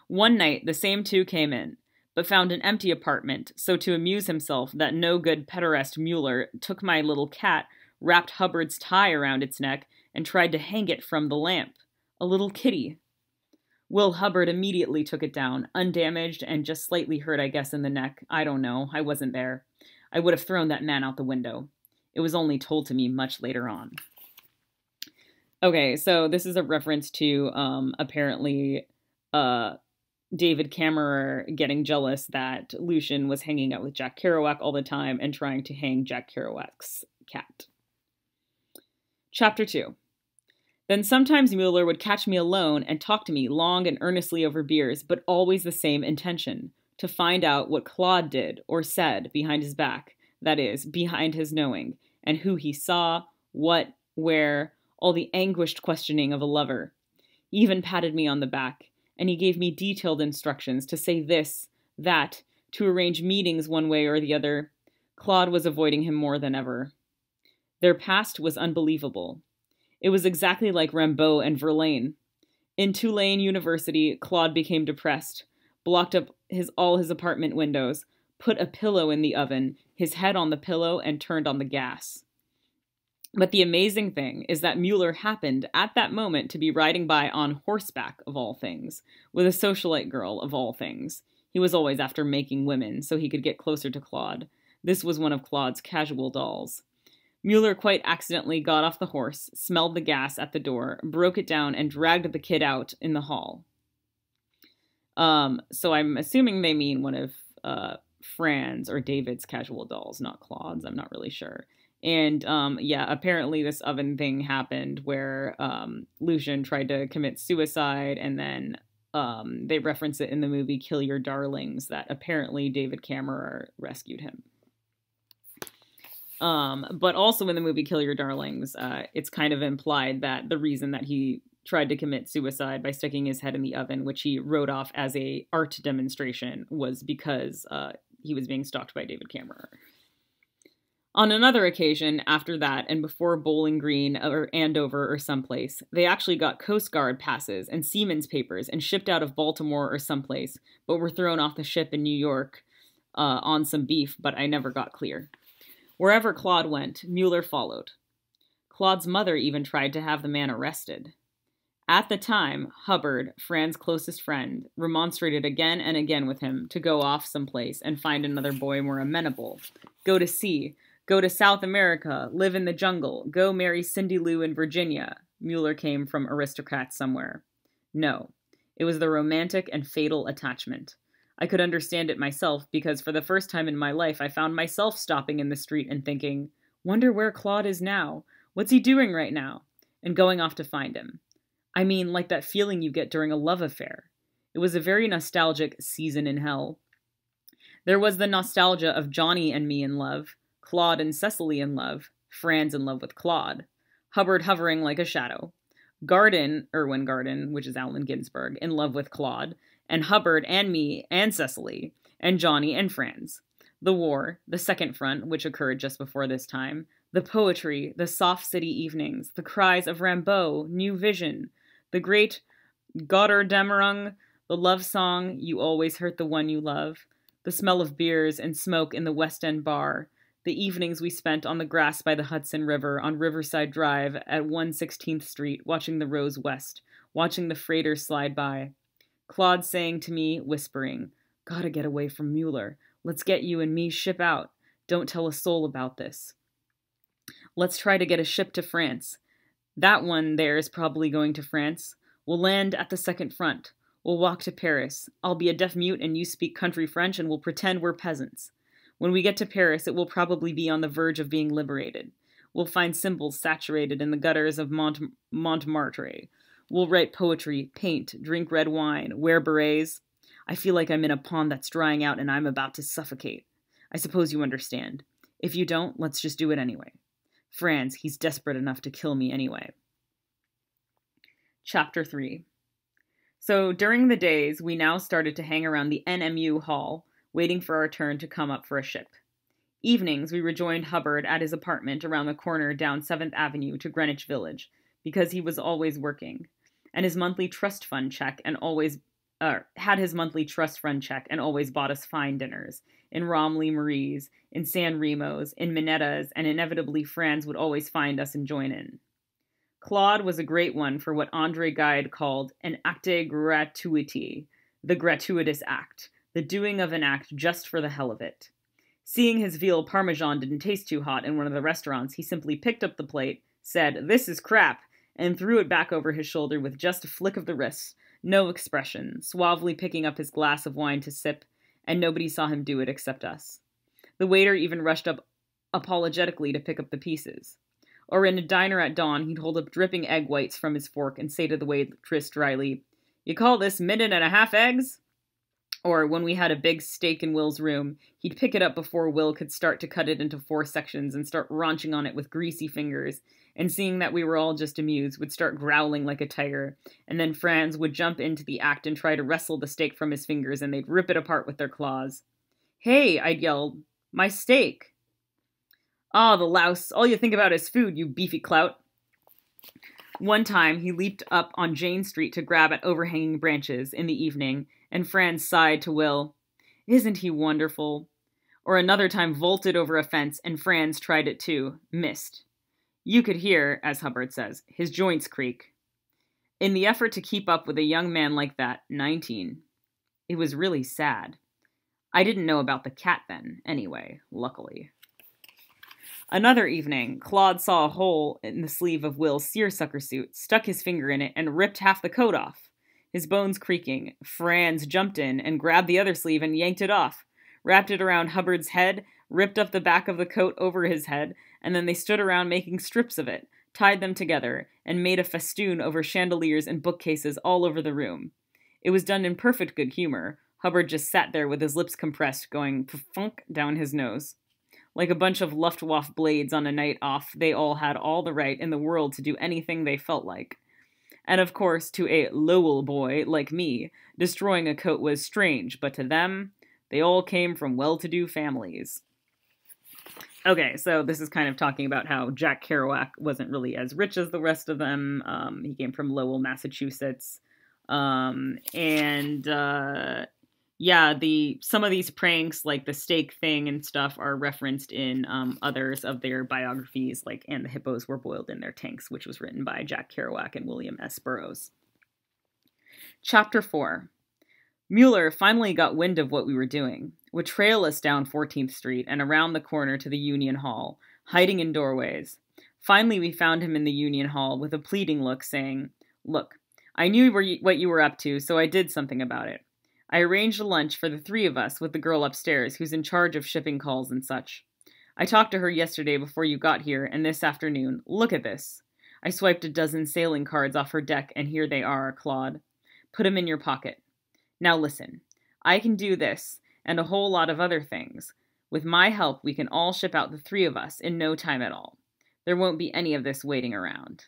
One night, the same two came in, but found an empty apartment, so to amuse himself, that no good pederast Mueller took my little cat, wrapped Hubbard's tie around its neck, and tried to hang it from the lamp. A little kitty. Will Hubbard immediately took it down, undamaged and just slightly hurt, I guess, in the neck. I don't know. I wasn't there. I would have thrown that man out the window. It was only told to me much later on. Okay, so this is a reference to, apparently, David Kammerer getting jealous that Lucien was hanging out with Jack Kerouac all the time and trying to hang Jack Kerouac's cat. Chapter 2. Then sometimes Mueller would catch me alone and talk to me long and earnestly over beers, but always the same intention, to find out what Claude did or said behind his back, that is, behind his knowing, and who he saw, what, where, all the anguished questioning of a lover. He even patted me on the back, and he gave me detailed instructions to say this, that, to arrange meetings one way or the other. Claude was avoiding him more than ever. Their past was unbelievable. It was exactly like Rimbaud and Verlaine. In Tulane University, Claude became depressed, blocked up all his apartment windows, put a pillow in the oven, his head on the pillow, and turned on the gas. But the amazing thing is that Mueller happened, at that moment, to be riding by on horseback, of all things, with a socialite girl, of all things. He was always after making women, so he could get closer to Claude. This was one of Claude's casual dolls. Mueller quite accidentally got off the horse, smelled the gas at the door, broke it down, and dragged the kid out in the hall. So I'm assuming they mean one of Franz or David's casual dolls, not Claude's. I'm not really sure. And yeah, apparently this oven thing happened where Lucien tried to commit suicide, and then they reference it in the movie Kill Your Darlings, that apparently David Kammerer rescued him. But also in the movie Kill Your Darlings, it's kind of implied that the reason that he tried to commit suicide by sticking his head in the oven, which he wrote off as an art demonstration, was because he was being stalked by David Kammerer. On another occasion, after that, and before Bowling Green or Andover or someplace, they actually got Coast Guard passes and seamen's papers and shipped out of Baltimore or someplace, but were thrown off the ship in New York on some beef, but I never got clear. Wherever Claude went, Mueller followed. Claude's mother even tried to have the man arrested. At the time, Hubbard, Franz's closest friend, remonstrated again and again with him to go off someplace and find another boy more amenable. Go to sea, go to South America, live in the jungle, go marry Cindy Lou in Virginia. Mueller came from aristocrats somewhere. No, it was the romantic and fatal attachment. I could understand it myself, because for the first time in my life I found myself stopping in the street and thinking, "Wonder where Claude is now? What's he doing right now?" and going off to find him. I mean, like that feeling you get during a love affair. It was a very nostalgic season in hell. There was the nostalgia of Johnny and me in love, Claude and Cecily in love, Franz in love with Claude, Hubbard hovering like a shadow, Garden, Irwin Garden, which is Allen Ginsberg, in love with Claude, and Hubbard and me and Cecily, and Johnny and Franz. The war, the second front, which occurred just before this time, the poetry, the soft city evenings, the cries of Rimbaud, New Vision, the great Götterdämmerung, the love song, You Always Hurt the One You Love, the smell of beers and smoke in the West End Bar, the evenings we spent on the grass by the Hudson River on Riverside Drive at 116th Street, watching the Rose West, watching the freighter slide by. Claude saying to me, whispering, "Gotta get away from Mueller. Let's get you and me ship out. Don't tell a soul about this. Let's try to get a ship to France. That one there is probably going to France. We'll land at the second front. We'll walk to Paris. I'll be a deaf-mute and you speak country French and we'll pretend we're peasants. When we get to Paris, it will probably be on the verge of being liberated. We'll find symbols saturated in the gutters of Montmartre. We'll write poetry, paint, drink red wine, wear berets. I feel like I'm in a pond that's drying out and I'm about to suffocate. I suppose you understand. If you don't, let's just do it anyway. Franz, he's desperate enough to kill me anyway." Chapter 3. So during the days, we now started to hang around the NMU Hall, waiting for our turn to come up for a ship. Evenings, we rejoined Hubbard at his apartment around the corner down 7th Avenue to Greenwich Village, because he was always working, and his monthly trust fund check and always had his monthly trust fund check and always bought us fine dinners, in Romley Marie's, in San Remo's, in Minetta's, and inevitably Franz would always find us and join in. Claude was a great one for what Andre Gide called an acte gratuiti, the gratuitous act, the doing of an act just for the hell of it. Seeing his veal parmesan didn't taste too hot in one of the restaurants, he simply picked up the plate, said, "This is crap," and threw it back over his shoulder with just a flick of the wrist, no expression, suavely picking up his glass of wine to sip, and nobody saw him do it except us. The waiter even rushed up apologetically to pick up the pieces. Or in a diner at dawn, he'd hold up dripping egg whites from his fork and say to the waitress dryly, "You call this minute and a half eggs?" Or when we had a big steak in Will's room, he'd pick it up before Will could start to cut it into four sections and start raunching on it with greasy fingers, and seeing that we were all just amused, would start growling like a tiger, and then Franz would jump into the act and try to wrestle the steak from his fingers, and they'd rip it apart with their claws. "Hey," I'd yelled, "my steak." "Ah, the louse, all you think about is food, you beefy clout." One time, he leaped up on Jane Street to grab at overhanging branches in the evening, and Franz sighed to Will, "Isn't he wonderful?" Or another time vaulted over a fence, and Franz tried it too, missed. You could hear, as Hubbard says, his joints creak. In the effort to keep up with a young man like that, 19. It was really sad. I didn't know about the cat then, anyway, luckily. Another evening, Claude saw a hole in the sleeve of Will's seersucker suit, stuck his finger in it, and ripped half the coat off. His bones creaking, Franz jumped in and grabbed the other sleeve and yanked it off, wrapped it around Hubbard's head, ripped up the back of the coat over his head, and then they stood around making strips of it, tied them together, and made a festoon over chandeliers and bookcases all over the room. It was done in perfect good humor. Hubbard just sat there with his lips compressed, going pfunk down his nose. Like a bunch of Luftwaffe blades on a night off, they all had all the right in the world to do anything they felt like. And of course, to a Lowell boy like me, destroying a coat was strange, but to them, they all came from well-to-do families. Okay, so this is kind of talking about how Jack Kerouac wasn't really as rich as the rest of them. He came from Lowell, Massachusetts. Some of these pranks, like the steak thing and stuff, are referenced in others of their biographies, like And the Hippos Were Boiled in Their Tanks, which was written by Jack Kerouac and William S. Burroughs. Chapter 4. Mueller finally got wind of what we were doing, would trail us down 14th Street and around the corner to the Union Hall, hiding in doorways. Finally, we found him in the Union Hall with a pleading look, saying, "Look, I knew what you were up to, so I did something about it. I arranged a lunch for the three of us with the girl upstairs who's in charge of shipping calls and such. I talked to her yesterday before you got here, and this afternoon, look at this. I swiped a dozen sailing cards off her deck, and here they are, Claude. Put 'em in your pocket. Now listen. I can do this, and a whole lot of other things. With my help, we can all ship out, the three of us, in no time at all. There won't be any of this waiting around.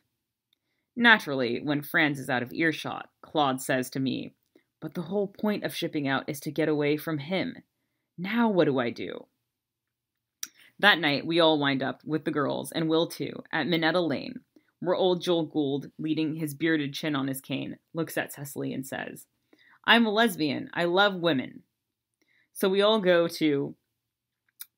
Naturally, when Franz is out of earshot, Claude says to me, but the whole point of shipping out is to get away from him. Now what do I do? That night, we all wind up, with the girls, and Will too, at Minetta Lane, where old Joel Gould, leaning his bearded chin on his cane, looks at Cecily and says, I'm a lesbian. I love women. So we all go to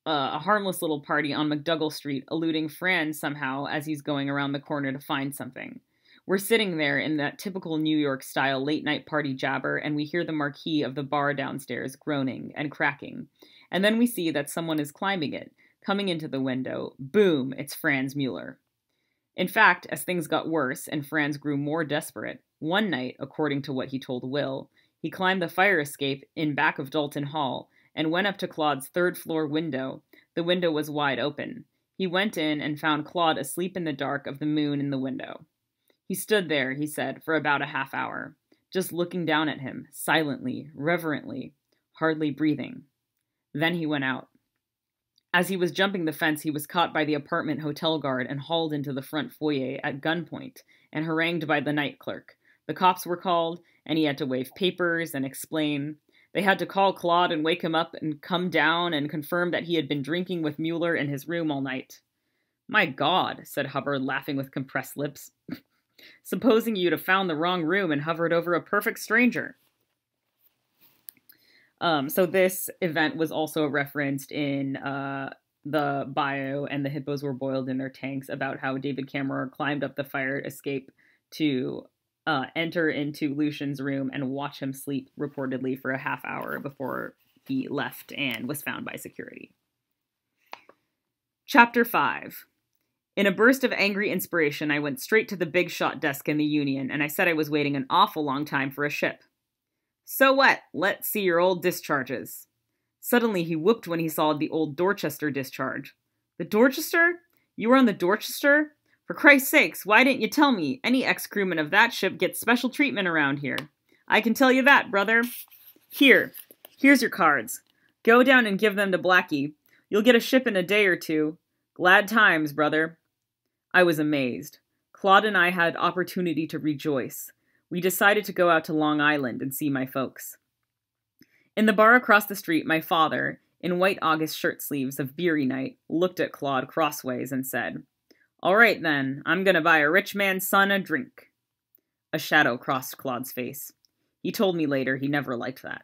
a harmless little party on McDougall Street, eluding Franz somehow as he's going around the corner to find something. We're sitting there in that typical New York-style late-night party jabber, and we hear the marquee of the bar downstairs groaning and cracking. And then we see that someone is climbing it, coming into the window. Boom! It's Franz Mueller. In fact, as things got worse and Franz grew more desperate, one night, according to what he told Will, he climbed the fire escape in back of Dalton Hall and went up to Claude's third-floor window. The window was wide open. He went in and found Claude asleep in the dark of the moon in the window. He stood there, he said, for about a half hour, just looking down at him, silently, reverently, hardly breathing. Then he went out. As he was jumping the fence, he was caught by the apartment hotel guard and hauled into the front foyer at gunpoint and harangued by the night clerk. The cops were called, and he had to wave papers and explain. They had to call Claude and wake him up and come down and confirm that he had been drinking with Mueller in his room all night. My God, said Hubbard, laughing with compressed lips. Supposing you'd have found the wrong room and hovered over a perfect stranger. So this event was also referenced in the bio, and the hippos were boiled in their tanks, about how David Kammerer climbed up the fire escape to enter into Lucian's room and watch him sleep, reportedly for a half hour, before he left and was found by security. Chapter 5. In a burst of angry inspiration, I went straight to the big shot desk in the Union, and I said I was waiting an awful long time for a ship. So what? Let's see your old discharges. Suddenly he whooped when he saw the old Dorchester discharge. The Dorchester? You were on the Dorchester? For Christ's sakes, why didn't you tell me? Any ex-crewman of that ship gets special treatment around here. I can tell you that, brother. Here's your cards. Go down and give them to Blackie. You'll get a ship in a day or two. Glad times, brother. I was amazed. Claude and I had opportunity to rejoice. We decided to go out to Long Island and see my folks. In the bar across the street, my father, in white August shirt sleeves of beery night, looked at Claude crossways and said, All right then, I'm going to buy a rich man's son a drink. A shadow crossed Claude's face. He told me later he never liked that.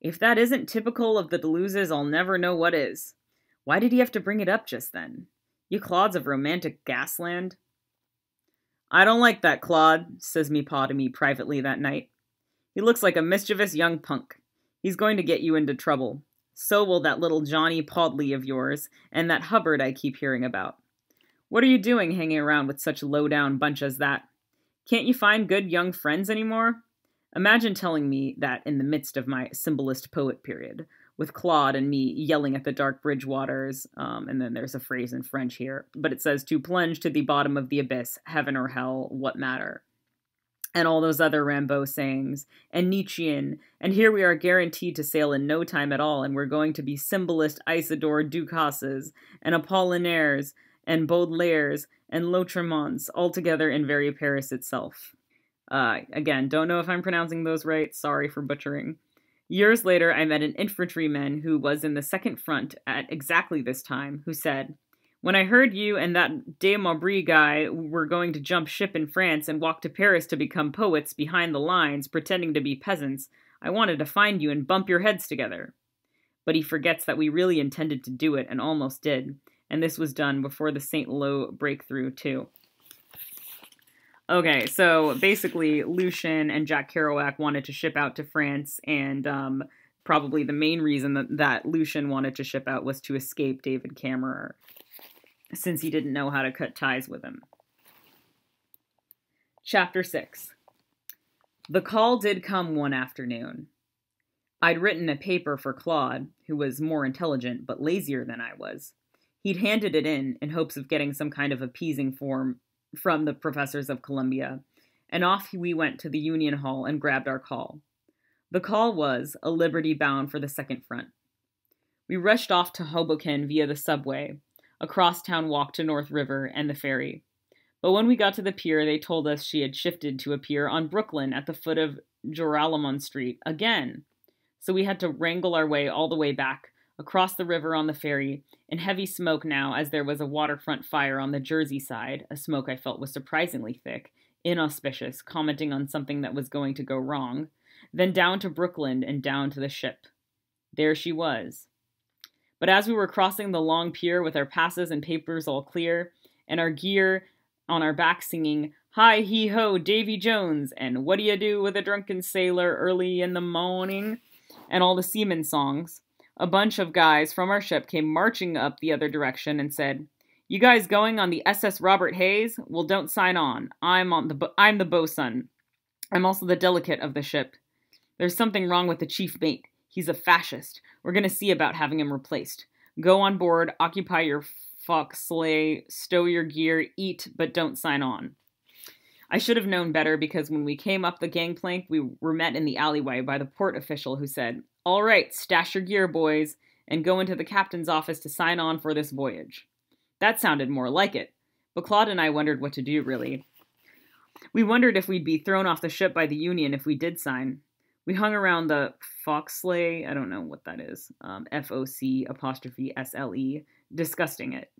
If that isn't typical of the Duluozes, I'll never know what is. Why did he have to bring it up just then? You Claudes of romantic gasland? I don't like that, Claude, says me pa to me privately that night. He looks like a mischievous young punk. He's going to get you into trouble. So will that little Johnny Podley of yours, and that Hubbard I keep hearing about. What are you doing hanging around with such a low-down bunch as that? Can't you find good young friends anymore? Imagine telling me that in the midst of my symbolist poet period, with Claude and me yelling at the dark bridge waters, and then there's a phrase in French here, but it says, to plunge to the bottom of the abyss, heaven or hell, what matter? And all those other Rimbaud sayings, and Nietzschean, and here we are guaranteed to sail in no time at all, and we're going to be symbolist Isidore Ducasses, and Apollinaires, and Baudelaires, and Lautremonts, all together in very Paris itself. Again, don't know if I'm pronouncing those right, sorry for butchering. Years later, I met an infantryman who was in the second front at exactly this time, who said, When I heard you and that de Maubris guy were going to jump ship in France and walk to Paris to become poets behind the lines, pretending to be peasants, I wanted to find you and bump your heads together. But he forgets that we really intended to do it and almost did, and this was done before the St. Lo breakthrough, too. Okay, so basically Lucien and Jack Kerouac wanted to ship out to France, and probably the main reason that Lucien wanted to ship out was to escape David Kammerer, since he didn't know how to cut ties with him. Chapter 6. The call did come one afternoon. I'd written a paper for Claude, who was more intelligent but lazier than I was. He'd handed it in hopes of getting some kind of appeasing form from the professors of Columbia, and off we went to the Union Hall and grabbed our call. The call was A Liberty Bound for the Second Front. We rushed off to Hoboken via the subway, a crosstown walk to North River, and the ferry. But when we got to the pier, they told us she had shifted to a pier on Brooklyn at the foot of Joralemon Street again. So we had to wrangle our way all the way back, across the river on the ferry, in heavy smoke now as there was a waterfront fire on the Jersey side, a smoke I felt was surprisingly thick, inauspicious, commenting on something that was going to go wrong, then down to Brooklyn and down to the ship. There she was. But as we were crossing the long pier with our passes and papers all clear, and our gear on our back singing, "Hi, hee ho, Davy Jones," and "What do you do with a drunken sailor early in the morning?" and all the seamen songs, a bunch of guys from our ship came marching up the other direction and said, "You guys going on the SS Robert Hayes? Well, don't sign on. I'm the bosun. I'm also the delegate of the ship. There's something wrong with the chief mate. He's a fascist. We're going to see about having him replaced. Go on board, occupy your foxley, stow your gear, eat, but don't sign on." I should have known better, because when we came up the gangplank, we were met in the alleyway by the port official, who said, "All right, stash your gear, boys, and go into the captain's office to sign on for this voyage." That sounded more like it, but Claude and I wondered what to do, really. We wondered if we'd be thrown off the ship by the Union if we did sign. We hung around the Foxley, I don't know what that is, F-O-C'', discussing it.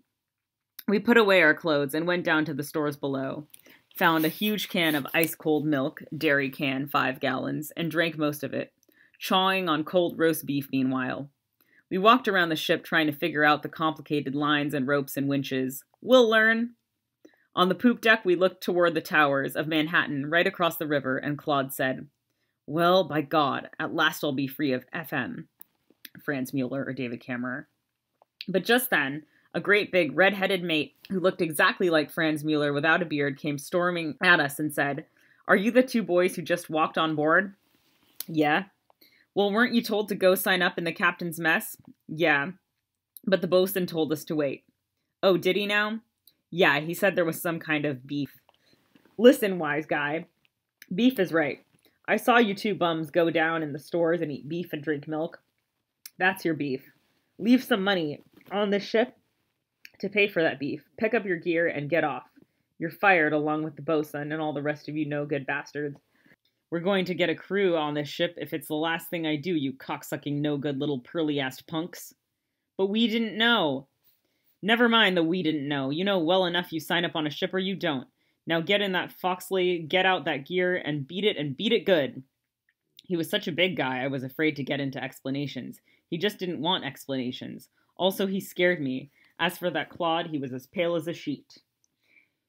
We put away our clothes and went down to the stores below, found a huge can of ice-cold milk, dairy can, 5 gallons, and drank most of it, chawing on cold roast beef meanwhile. We walked around the ship trying to figure out the complicated lines and ropes and winches. We'll learn. On the poop deck, we looked toward the towers of Manhattan right across the river, and Claude said, "Well, by God, at last I'll be free of FM, Franz Mueller or David Kammerer." But just then, a great big red-headed mate who looked exactly like Franz Mueller without a beard came storming at us and said, "Are you the two boys who just walked on board?" "Yeah." "Well, weren't you told to go sign up in the captain's mess?" "Yeah, but the bosun told us to wait." "Oh, did he now?" "Yeah, he said there was some kind of beef." "Listen, wise guy, beef is right. I saw you two bums go down in the stores and eat beef and drink milk. That's your beef. Leave some money on this ship to pay for that beef. Pick up your gear and get off. You're fired along with the bosun and all the rest of you no-good bastards. We're going to get a crew on this ship if it's the last thing I do, you cocksucking no-good little pearly-assed punks." "But we didn't know." "Never mind the we didn't know. You know well enough you sign up on a ship or you don't. Now get in that foxley, get out that gear, and beat it good." He was such a big guy I was afraid to get into explanations. He just didn't want explanations. Also, he scared me. As for that Claude, he was as pale as a sheet.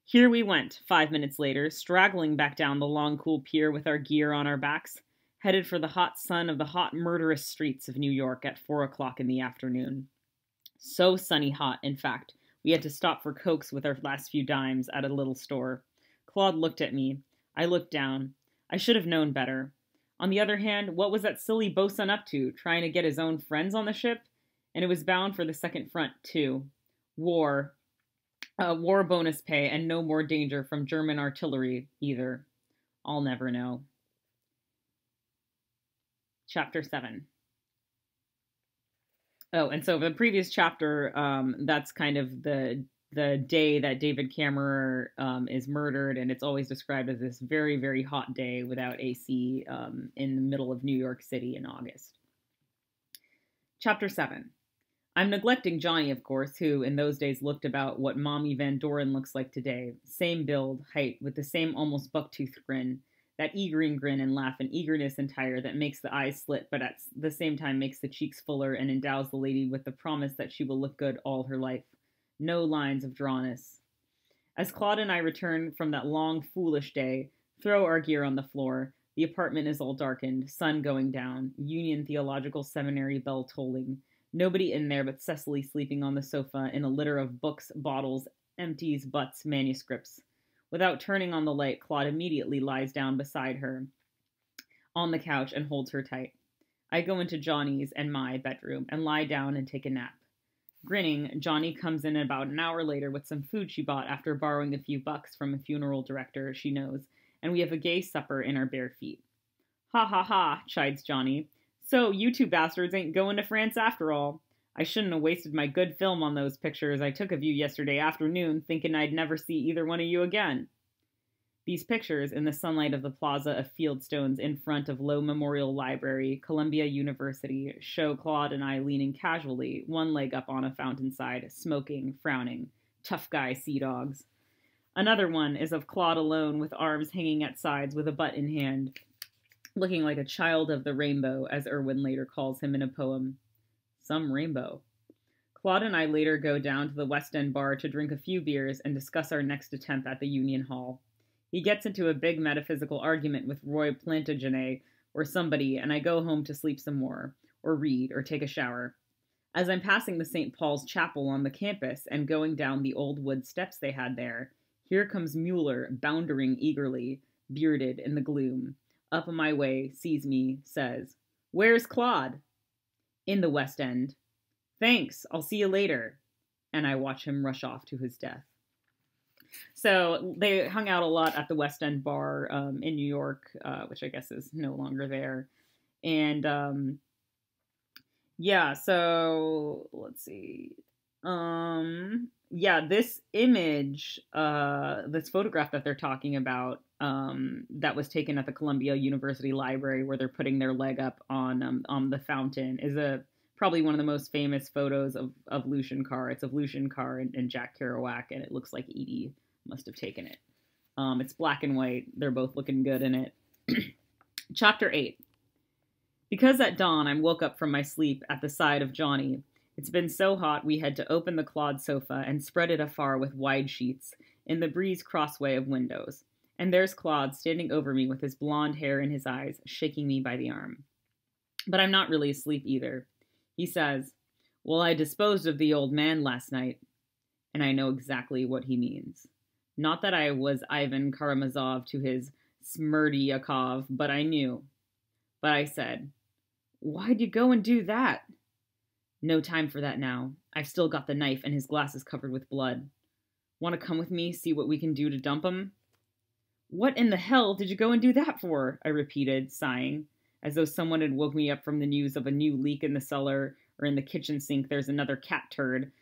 Here we went, 5 minutes later, straggling back down the long, cool pier with our gear on our backs, headed for the hot sun of the hot, murderous streets of New York at 4 o'clock in the afternoon. So sunny hot, in fact, we had to stop for cokes with our last few dimes at a little store. Claude looked at me. I looked down. I should have known better. On the other hand, what was that silly bosun up to, trying to get his own friends on the ship? And it was bound for the second front, too. War. War bonus pay, and no more danger from German artillery, either. I'll never know. Chapter 7. Oh, and so the previous chapter, that's kind of the day that David Kammerer is murdered, and it's always described as this very, very hot day without AC in the middle of New York City in August. Chapter 7. I'm neglecting Johnny, of course, who in those days looked about what Mommy Van Doren looks like today. Same build, height, with the same almost bucktooth grin, that eager grin and laugh and eagerness and tire that makes the eyes slit, but at the same time makes the cheeks fuller and endows the lady with the promise that she will look good all her life. No lines of drawnness. As Claude and I return from that long, foolish day, throw our gear on the floor. The apartment is all darkened, sun going down, Union Theological Seminary bell tolling. Nobody in there but Cecily sleeping on the sofa in a litter of books, bottles, empties, butts, manuscripts. Without turning on the light, Claude immediately lies down beside her on the couch and holds her tight. I go into Johnny's and my bedroom and lie down and take a nap. Grinning, Johnny comes in about an hour later with some food she bought after borrowing a few bucks from a funeral director she knows, and we have a gay supper in our bare feet. Ha ha ha, chides Johnny. So you two bastards ain't going to France after all. I shouldn't have wasted my good film on those pictures I took of you yesterday afternoon, thinking I'd never see either one of you again. These pictures, in the sunlight of the plaza of fieldstones in front of Lowe Memorial Library, Columbia University, show Claude and I leaning casually, one leg up on a mountainside, smoking, frowning. Tough guy sea dogs. Another one is of Claude alone with arms hanging at sides with a butt in hand, looking like a child of the rainbow, as Irwin later calls him in a poem. Some rainbow. Claude and I later go down to the West End Bar to drink a few beers and discuss our next attempt at the Union Hall. He gets into a big metaphysical argument with Roy Plantagenet or somebody, and I go home to sleep some more, or read, or take a shower. As I'm passing the St. Paul's Chapel on the campus and going down the old wood steps they had there, here comes Mueller, bounding eagerly, bearded in the gloom. Up my way, sees me, says, "Where's Claude?" "In the West End." "Thanks, I'll see you later." And I watch him rush off to his death. So they hung out a lot at the West End Bar in New York, which I guess is no longer there. And yeah, so let's see. Yeah, this image, this photograph that they're talking about, that was taken at the Columbia University Library, where they're putting their leg up on the fountain, is probably one of the most famous photos of Lucien Carr. It's of Lucien Carr and Jack Kerouac, and it looks like Edie must have taken it. It's black and white. They're both looking good in it. Chapter 8. Because at dawn I woke up from my sleep at the side of Johnny. It's been so hot we had to open the Claude sofa and spread it afar with wide sheets, in the breeze crossway of windows. And there's Claude standing over me with his blonde hair in his eyes, shaking me by the arm. But I'm not really asleep either. He says, "Well, I disposed of the old man last night." And I know exactly what he means. Not that I was Ivan Karamazov to his Smerdyakov, but I knew. But I said, "Why'd you go and do that?" "No time for that now. I've still got the knife and his glasses covered with blood. Want to come with me, see what we can do to dump him?" "What in the hell did you go and do that for?" I repeated, sighing, as though someone had woke me up from the news of a new leak in the cellar, or in the kitchen sink there's another cat turd.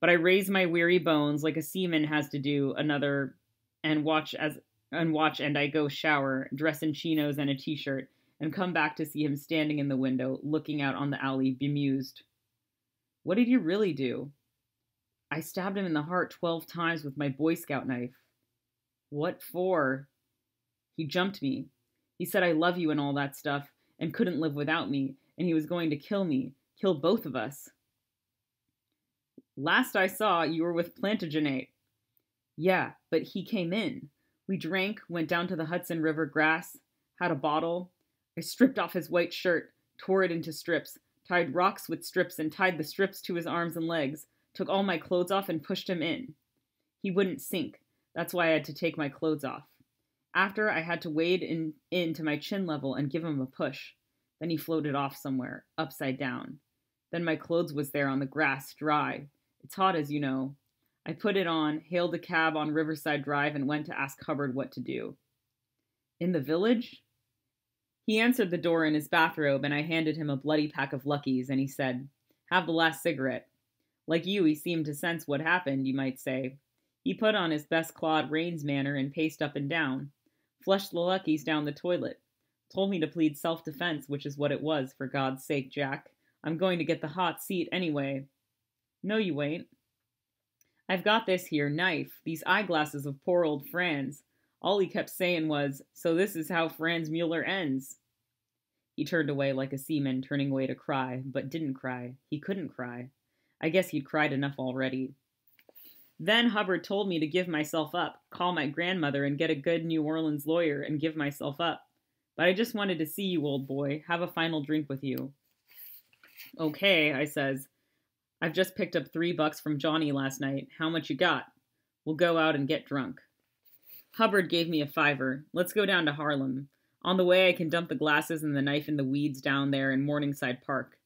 But I raised my weary bones like a seaman has to do another, and watch and I go shower, dress in chinos and a t-shirt, and come back to see him standing in the window, looking out on the alley, bemused. "What did you really do?" "I stabbed him in the heart 12 times with my Boy Scout knife." "What for?" "He jumped me. He said I love you and all that stuff, and couldn't live without me, and he was going to kill me, kill both of us." "Last I saw, you were with Plantagenet." "Yeah, but he came in. We drank, went down to the Hudson River grass, had a bottle. I stripped off his white shirt, tore it into strips, tied rocks with strips and tied the strips to his arms and legs, took all my clothes off and pushed him in. He wouldn't sink. That's why I had to take my clothes off. After, I had to wade in to my chin level and give him a push. Then he floated off somewhere, upside down. Then my clothes was there on the grass, dry. It's hot, as you know. I put it on, hailed a cab on Riverside Drive, and went to ask Hubbard what to do." "In the village?" "He answered the door in his bathrobe, and I handed him a bloody pack of Luckies, and he said, 'Have the last cigarette.' Like you, he seemed to sense what happened, you might say. He put on his best Claude Rains manner and paced up and down. Flushed the Luckies down the toilet. Told me to plead self-defense, which is what it was, for God's sake, Jack. I'm going to get the hot seat anyway." "No, you ain't. I've got this here knife, these eyeglasses of poor old Franz. All he kept saying was, 'So this is how Franz Mueller ends.'" He turned away like a seaman turning away to cry, but didn't cry. He couldn't cry. I guess he'd cried enough already. "Then Hubbard told me to give myself up, call my grandmother and get a good New Orleans lawyer and give myself up. But I just wanted to see you, old boy, have a final drink with you." "Okay," I says. "I've just picked up $3 from Johnny last night. How much you got? We'll go out and get drunk." "Hubbard gave me a $5. Let's go down to Harlem. On the way I can dump the glasses and the knife in the weeds down there in Morningside Park.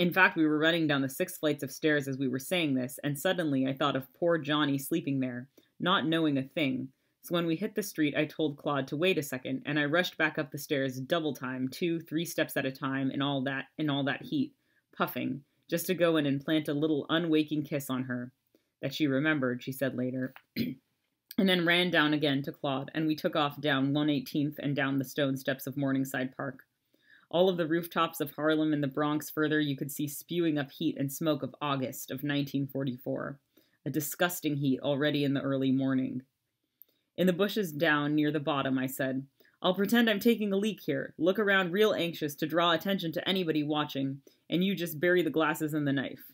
In fact, we were running down the 6 flights of stairs as we were saying this, and suddenly I thought of poor Johnny sleeping there, not knowing a thing. So when we hit the street, I told Claude to wait a second, and I rushed back up the stairs double time, 2, 3 steps at a time, and all that heat, puffing, just to go in and plant a little unwaking kiss on her, that she remembered, she said later, and then ran down again to Claude, and we took off down 118th and down the stone steps of Morningside Park. All of the rooftops of Harlem and the Bronx further you could see spewing up heat and smoke of August of 1944, a disgusting heat already in the early morning. In the bushes down near the bottom, I said, "I'll pretend I'm taking a leak here, look around real anxious to draw attention to anybody watching, and you just bury the glasses and the knife."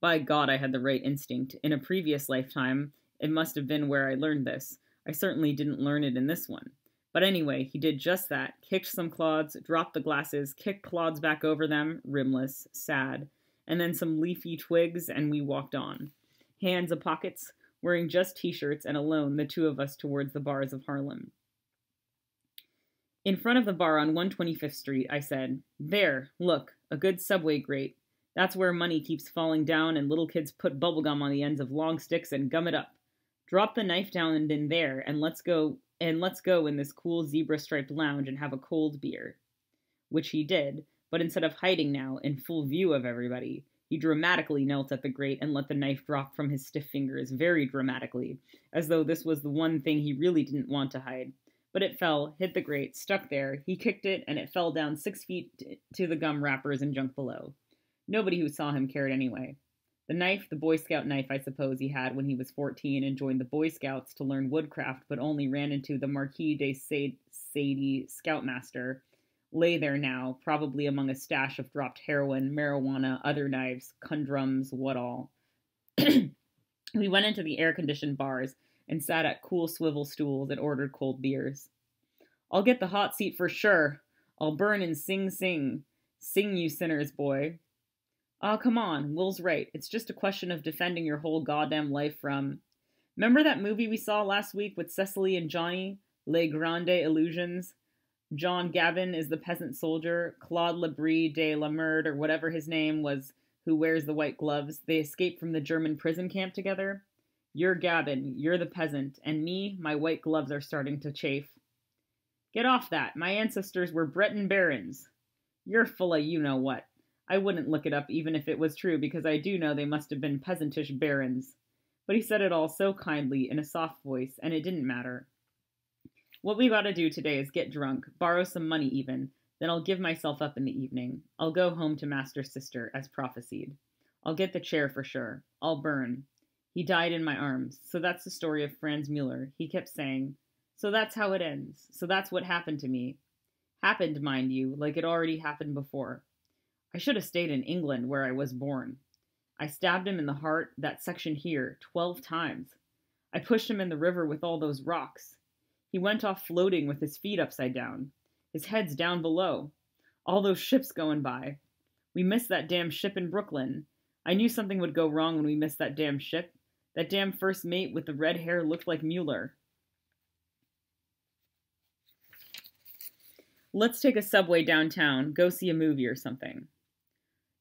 By God, I had the right instinct. In a previous lifetime, it must have been where I learned this. I certainly didn't learn it in this one. But anyway, he did just that, kicked some clods, dropped the glasses, kicked clods back over them, rimless, sad, and then some leafy twigs, and we walked on. Hands a pockets, wearing just t-shirts and alone, the two of us towards the bars of Harlem. In front of the bar on 125th Street, I said, "There, look, a good subway grate. That's where money keeps falling down and little kids put bubblegum on the ends of long sticks and gum it up. Drop the knife down and in there, and let's go in this cool zebra-striped lounge and have a cold beer." Which he did, but instead of hiding now, in full view of everybody, he dramatically knelt at the grate and let the knife drop from his stiff fingers, very dramatically, as though this was the one thing he really didn't want to hide. But it fell, hit the grate, stuck there, he kicked it, and it fell down 6 feet to the gum wrappers and junk below. Nobody who saw him cared anyway. The knife, the Boy Scout knife, I suppose, he had when he was 14 and joined the Boy Scouts to learn woodcraft, but only ran into the Marquis de Sade Scoutmaster, lay there now, probably among a stash of dropped heroin, marijuana, other knives, cundrums, what all. We went into the air-conditioned bars and sat at cool swivel stools and ordered cold beers. "I'll get the hot seat for sure. I'll burn in Sing Sing. Sing, you sinner's boy." "Ah, come on, Will's right. It's just a question of defending your whole goddamn life from... Remember that movie we saw last week with Cecily and Johnny? Les Grandes Illusions? John Gavin is the peasant soldier, Claude Labrie de la Merde, or whatever his name was, who wears the white gloves. They escape from the German prison camp together. You're Gavin, you're the peasant, and me, my white gloves are starting to chafe." "Get off that. My ancestors were Breton barons." "You're full of you-know-what. I wouldn't look it up even if it was true, because I do know they must have been peasantish barons." But he said it all so kindly, in a soft voice, and it didn't matter. "What we gotta do today is get drunk, borrow some money even, then I'll give myself up in the evening. I'll go home to Master's sister, as prophesied. I'll get the chair for sure. I'll burn. He died in my arms. So that's the story of Franz Mueller." He kept saying, "So that's how it ends. So that's what happened to me." Happened, mind you, like it already happened before. I should have stayed in England, where I was born. I stabbed him in the heart, that section here, 12 times. I pushed him in the river with all those rocks. He went off floating with his feet upside down. His head's down below. All those ships going by. We missed that damn ship in Brooklyn. I knew something would go wrong when we missed that damn ship. That damn first mate with the red hair looked like Mueller. "Let's take a subway downtown, go see a movie or something."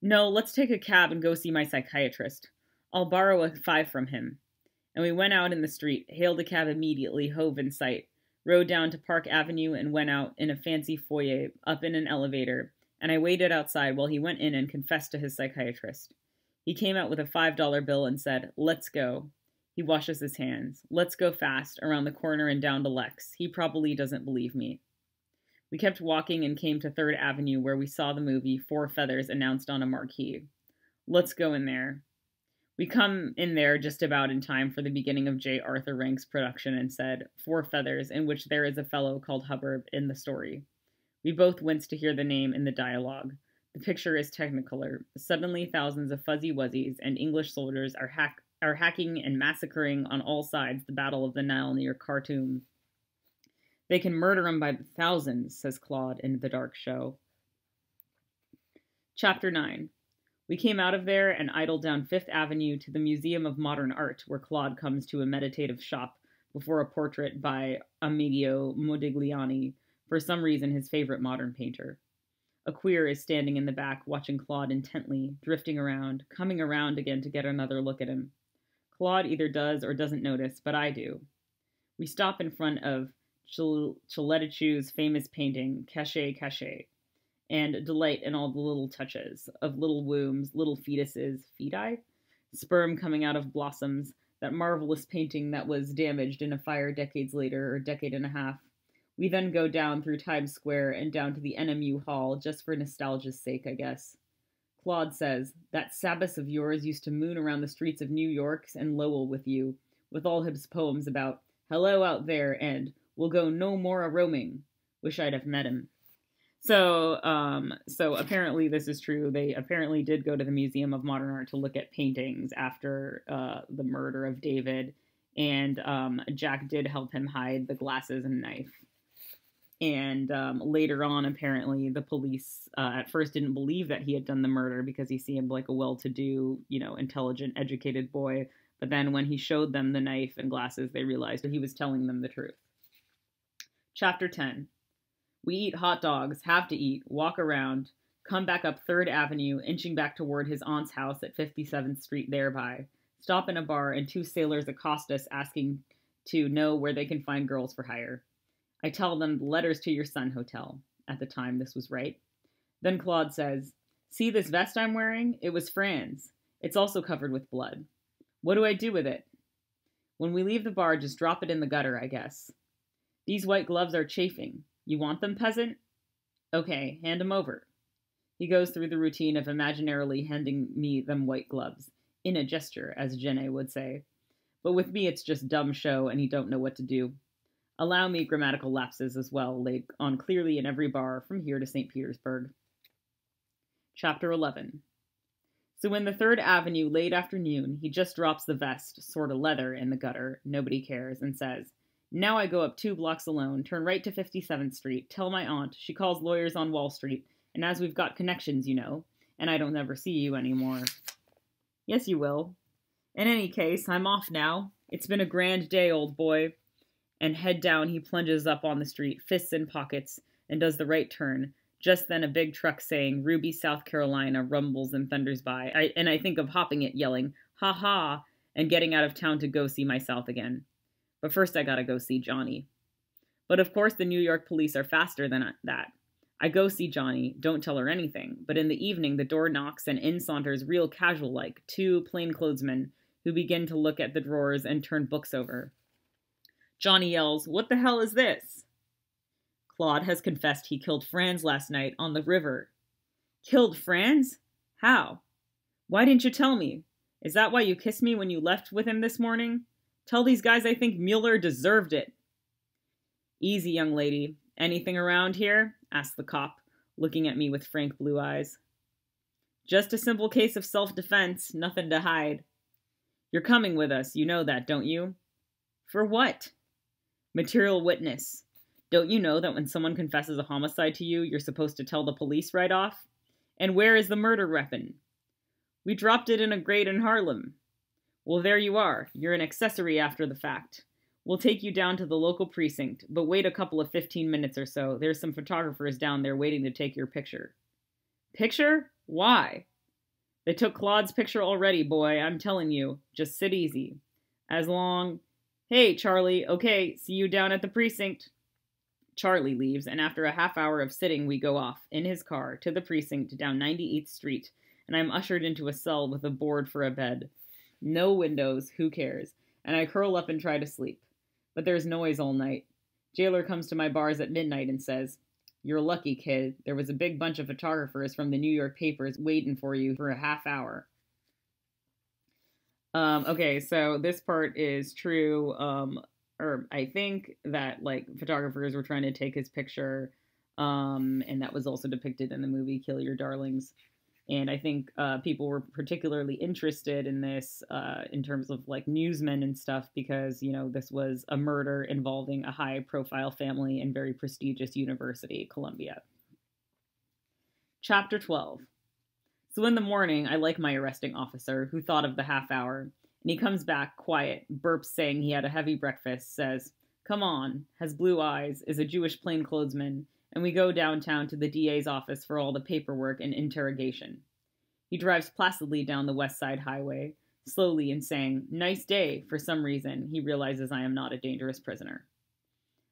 "No, let's take a cab and go see my psychiatrist. I'll borrow a 5 from him." And we went out in the street, hailed a cab immediately, hove in sight. Rode down to Park Avenue and went out in a fancy foyer, up in an elevator, and I waited outside while he went in and confessed to his psychiatrist. He came out with a $5 bill and said, "Let's go." He washes his hands. "Let's go fast, around the corner and down to Lex. He probably doesn't believe me." We kept walking and came to 3rd Avenue, where we saw the movie 4 Feathers announced on a marquee. "Let's go in there." We come in there just about in time for the beginning of J. Arthur Rank's production, and said, 4 Feathers, in which there is a fellow called Hubbard in the story. We both winced to hear the name in the dialogue. The picture is Technicolor. Suddenly thousands of fuzzy wuzzies and English soldiers are hacking and massacring on all sides the Battle of the Nile near Khartoum. "They can murder 'em by the thousands," says Claude in The Dark Show. Chapter 9. We came out of there and idled down 5th Avenue to the Museum of Modern Art, where Claude comes to a meditative shop before a portrait by Amedeo Modigliani, for some reason his favorite modern painter. A queer is standing in the back, watching Claude intently, drifting around, coming around again to get another look at him. Claude either does or doesn't notice, but I do. We stop in front of Cheletichew's famous painting, Caché, Caché, and delight in all the little touches of little wombs, little fetuses, feti, sperm coming out of blossoms, that marvelous painting that was damaged in a fire decades later, or decade and a half. We then go down through Times Square and down to the NMU Hall, just for nostalgia's sake, I guess. Claude says, "That Sabbath of yours used to moon around the streets of New York and Lowell with you, with all his poems about hello out there and we'll go no more a-roaming. Wish I'd have met him." So apparently this is true. They apparently did go to the Museum of Modern Art to look at paintings after the murder of David, and Jack did help him hide the glasses and knife. And later on, apparently, the police at first didn't believe that he had done the murder because he seemed like a well-to-do, you know, intelligent, educated boy. But then when he showed them the knife and glasses, they realized that he was telling them the truth. Chapter 10. We eat hot dogs, have to eat, walk around, come back up 3rd Avenue, inching back toward his aunt's house at 57th Street thereby, stop in a bar, and 2 sailors accost us asking to know where they can find girls for hire. I tell them the letters to your son hotel. At the time, this was right. Then Claude says, "See this vest I'm wearing? It was Franz. It's also covered with blood. What do I do with it?" "When we leave the bar, just drop it in the gutter, I guess." "These white gloves are chafing. You want them, peasant?" "Okay, hand them over." He goes through the routine of imaginarily handing me them white gloves, in a gesture, as Jenna would say. But with me, it's just dumb show, and you don't know what to do. Allow me grammatical lapses as well, laid on clearly in every bar from here to St. Petersburg. Chapter 11. So in the 3rd Avenue late afternoon, he just drops the vest, sort of leather, in the gutter, nobody cares, and says, "Now I go up 2 blocks alone, turn right to 57th Street, tell my aunt, she calls lawyers on Wall Street, and as we've got connections, you know, and I don't ever see you anymore." "Yes, you will. In any case, I'm off now. It's been a grand day, old boy." And head down, he plunges up on the street, fists in pockets, and does the right turn. Just then a big truck saying, "Ruby, South Carolina," rumbles and thunders by, and I think of hopping it, yelling, "Ha ha," and getting out of town to go see my South again. But first I gotta go see Johnny. But of course the New York police are faster than that. I go see Johnny, don't tell her anything, but in the evening the door knocks and in saunters real casual-like, 2 plainclothesmen who begin to look at the drawers and turn books over. Johnny yells, "What the hell is this?" Claude has confessed he killed Franz last night on the river. "Killed Franz? How? Why didn't you tell me? Is that why you kissed me when you left with him this morning? Tell these guys I think Mueller deserved it." "Easy, young lady. Anything around here?" asked the cop, looking at me with frank blue eyes. "Just a simple case of self-defense, nothing to hide." "You're coming with us, you know that, don't you?" "For what?" "Material witness. Don't you know that when someone confesses a homicide to you, you're supposed to tell the police right off? And where is the murder weapon?" "We dropped it in a grate in Harlem." "Well, there you are. You're an accessory after the fact. We'll take you down to the local precinct, but wait a couple of 15 minutes or so. There's some photographers down there waiting to take your picture." "Picture? Why?" "They took Claude's picture already, boy. I'm telling you. Just sit easy. As long..." "Hey, Charlie, okay, see you down at the precinct." Charlie leaves, and after a half hour of sitting, we go off, in his car, to the precinct, down 98th Street, and I'm ushered into a cell with a board for a bed. No windows, who cares, and I curl up and try to sleep. But there's noise all night. Jailer comes to my bars at midnight and says, "You're lucky, kid. There was a big bunch of photographers from the New York papers waiting for you for a half hour." Okay, so this part is true, or I think that, like, photographers were trying to take his picture, and that was also depicted in the movie Kill Your Darlings, and I think, people were particularly interested in this, in terms of, like, newsmen and stuff, because, you know, this was a murder involving a high-profile family and very prestigious university, Columbia. Chapter 12. So in the morning, I like my arresting officer, who thought of the half hour, and he comes back quiet, burps saying he had a heavy breakfast, says, "Come on," has blue eyes, is a Jewish plainclothesman, and we go downtown to the DA's office for all the paperwork and interrogation. He drives placidly down the West Side Highway, slowly and saying, "Nice day," for some reason, he realizes I am not a dangerous prisoner.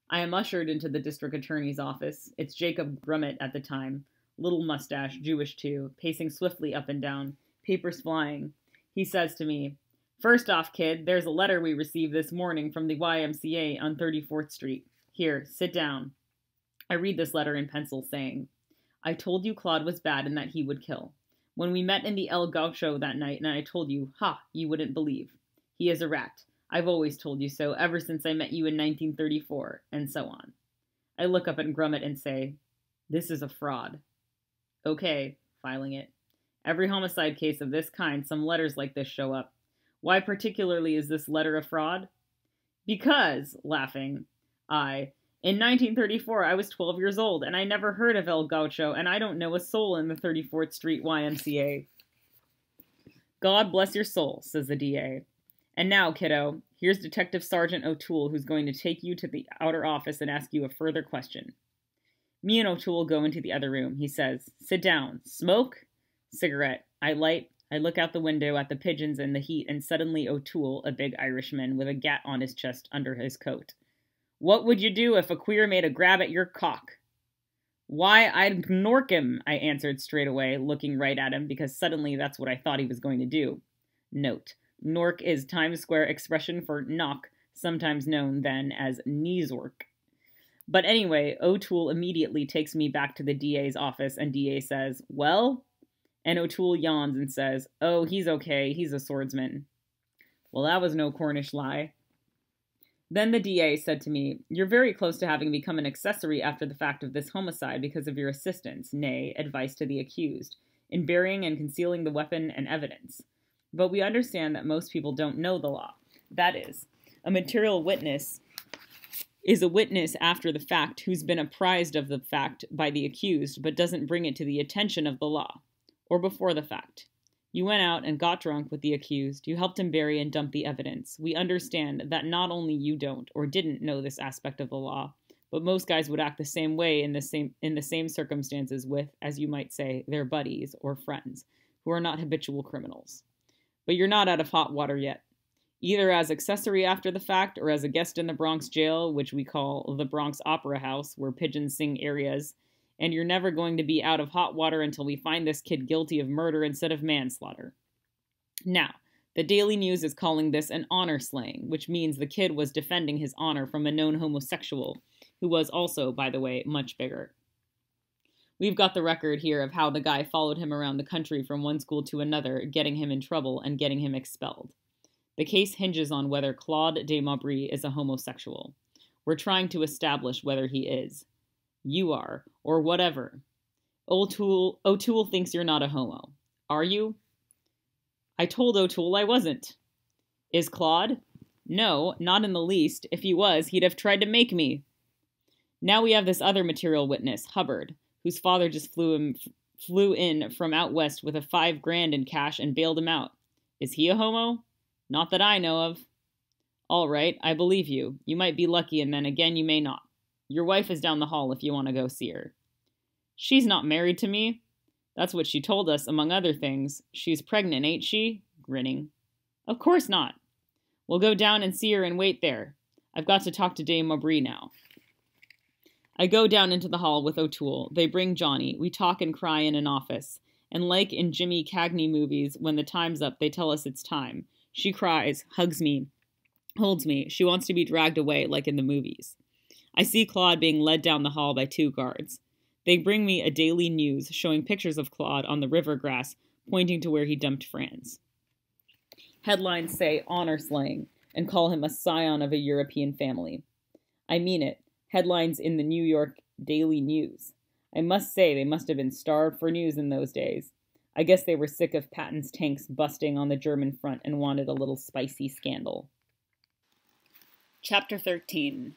I am ushered into the district attorney's office. It's Jacob Grummett at the time, little mustache, Jewish too, pacing swiftly up and down, papers flying. He says to me, "First off, kid, there's a letter we received this morning from the YMCA on 34th Street. Here, sit down." I read this letter in pencil saying, "I told you Claude was bad and that he would kill. When we met in the El Gaucho that night and I told you, ha, you wouldn't believe. He is a rat. I've always told you so ever since I met you in 1934, and so on." I look up at Grummett and say, "This is a fraud." "Okay," filing it. Every homicide case of this kind, some letters like this show up. Why particularly is this letter a fraud? "Because," laughing, I, "in 1934, I was 12 years old, and I never heard of El Gaucho, and I don't know a soul in the 34th Street YMCA." "God bless your soul," says the DA. "And now, kiddo, here's Detective Sergeant O'Toole, who's going to take you to the outer office and ask you a further question." Me and O'Toole go into the other room. He says, "Sit down. Smoke?" Cigarette. I light. I look out the window at the pigeons and the heat, and suddenly O'Toole, a big Irishman with a gat on his chest under his coat. "What would you do if a queer made a grab at your cock?" "Why, I'd gnork him," I answered straight away, looking right at him, because suddenly that's what I thought he was going to do. Note, gnork is Times Square expression for knock, sometimes known then as kneesork. But anyway, O'Toole immediately takes me back to the DA's office, and DA says, "Well?" And O'Toole yawns and says, "Oh, he's okay. He's a swordsman." Well, that was no Cornish lie. Then the DA said to me, "You're very close to having become an accessory after the fact of this homicide because of your assistance, nay, advice to the accused, in burying and concealing the weapon and evidence. But we understand that most people don't know the law. That is, a material witness is a witness after the fact who's been apprised of the fact by the accused but doesn't bring it to the attention of the law. Or before the fact. You went out and got drunk with the accused. You helped him bury and dump the evidence. We understand that not only you don't or didn't know this aspect of the law, but most guys would act the same way in the same circumstances with, as you might say, their buddies or friends who are not habitual criminals. But you're not out of hot water yet, either as accessory after the fact or as a guest in the Bronx jail, which we call the Bronx Opera House, where pigeons sing arias. And you're never going to be out of hot water until we find this kid guilty of murder instead of manslaughter. Now, the Daily News is calling this an honor slaying, which means the kid was defending his honor from a known homosexual, who was also, by the way, much bigger. We've got the record here of how the guy followed him around the country from one school to another, getting him in trouble and getting him expelled. The case hinges on whether Claude de Maubris is a homosexual. We're trying to establish whether he is. You are, or whatever. O'Toole thinks you're not a homo. Are you? I told O'Toole I wasn't. Is Claude? No, not in the least. If he was, he'd have tried to make me. Now we have this other material witness, Hubbard, whose father just flew in from out west with a $5,000 in cash and bailed him out. Is he a homo? Not that I know of. All right, I believe you. You might be lucky, and then again you may not. Your wife is down the hall if you want to go see her. She's not married to me. That's what she told us, among other things. She's pregnant, ain't she? Grinning. Of course not. We'll go down and see her and wait there. I've got to talk to Dame Maubris now. I go down into the hall with O'Toole. They bring Johnny. We talk and cry in an office. And like in Jimmy Cagney movies, when the time's up, they tell us it's time. She cries, hugs me, holds me. She wants to be dragged away like in the movies. I see Claude being led down the hall by two guards. They bring me a Daily News showing pictures of Claude on the river grass, pointing to where he dumped Franz. Headlines say honor slaying and call him a scion of a European family. I mean it. Headlines in the New York Daily News. I must say they must have been starved for news in those days. I guess they were sick of Patton's tanks busting on the German front and wanted a little spicy scandal. Chapter 13.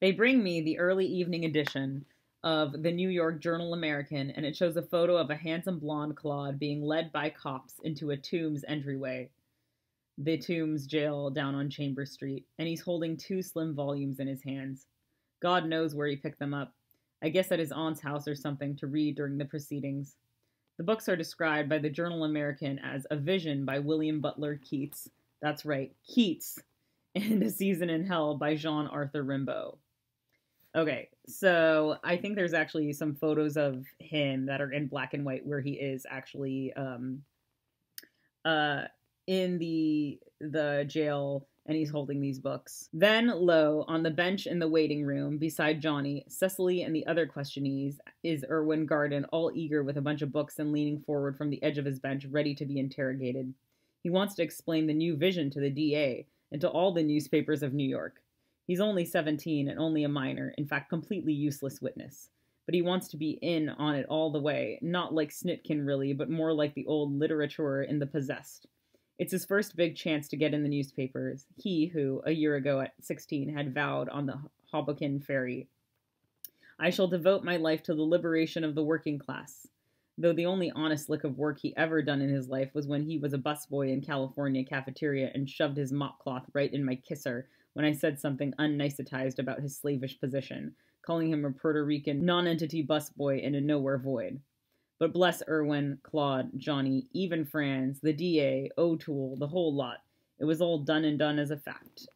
They bring me the early evening edition of the New York Journal-American, and it shows a photo of a handsome blonde Claude being led by cops into a Tombs entryway, the Tombs jail down on Chambers Street, and he's holding two slim volumes in his hands. God knows where he picked them up. I guess at his aunt's house or something, to read during the proceedings. The books are described by the Journal American as A Vision by William Butler Keats. That's right, Keats. And A Season in Hell by Jean Arthur Rimbaud. Okay, so I think there's actually some photos of him that are in black and white where he is actually in the jail, and he's holding these books. Then, lo, on the bench in the waiting room, beside Johnny, Cecily, and the other questionees, is Irwin Garden, all eager with a bunch of books and leaning forward from the edge of his bench, ready to be interrogated. He wants to explain the new vision to the DA and to all the newspapers of New York. He's only 17 and only a minor, in fact, completely useless witness. But he wants to be in on it all the way, not like Snitkin really, but more like the old literateur in The Possessed. It's his first big chance to get in the newspapers, he who, a year ago at 16, had vowed on the Hoboken ferry, "I shall devote my life to the liberation of the working class," though the only honest lick of work he ever done in his life was when he was a busboy in California cafeteria and shoved his mopcloth right in my kisser when I said something unnicetized about his slavish position, calling him a Puerto Rican nonentity busboy in a nowhere void. But bless Irwin, Claude, Johnny, even Franz, the DA, O'Toole, the whole lot. It was all done and done as a fact.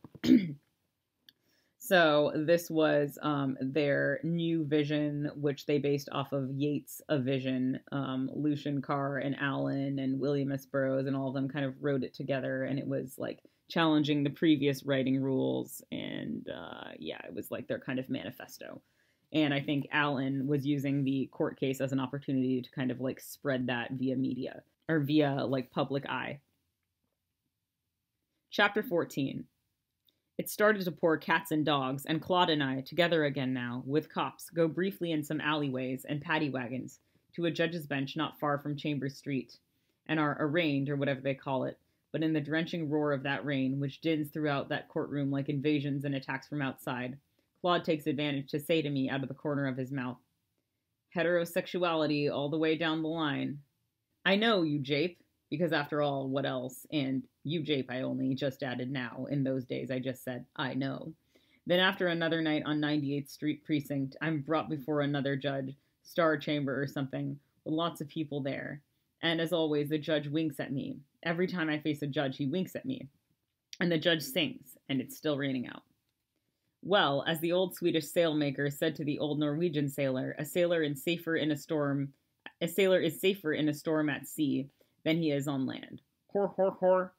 So this was their new vision, which they based off of Yeats' A Vision. Lucien Carr and Allen and William S. Burroughs and all of them kind of wrote it together, and it was like challenging the previous writing rules, and yeah, it was like their kind of manifesto. And I think Allen was using the court case as an opportunity to kind of like spread that via media or via like public eye. Chapter 14. It started to pour cats and dogs, and Claude and I, together again now, with cops, go briefly in some alleyways and paddy wagons to a judge's bench not far from Chambers Street, and are arraigned, or whatever they call it, but in the drenching roar of that rain, which dins throughout that courtroom like invasions and attacks from outside, Claude takes advantage to say to me out of the corner of his mouth, "Heterosexuality all the way down the line." I know, you jape, because after all, what else? And you jape I only just added now. In those days, I just said, I know. Then after another night on 98th Street Precinct, I'm brought before another judge, Star Chamber or something, with lots of people there. And as always, the judge winks at me. Every time I face a judge, he winks at me. And the judge sings, and it's still raining out. Well, as the old Swedish sailmaker said to the old Norwegian sailor, a sailor is safer in a storm at sea than he is on land. Hor, hor, hor.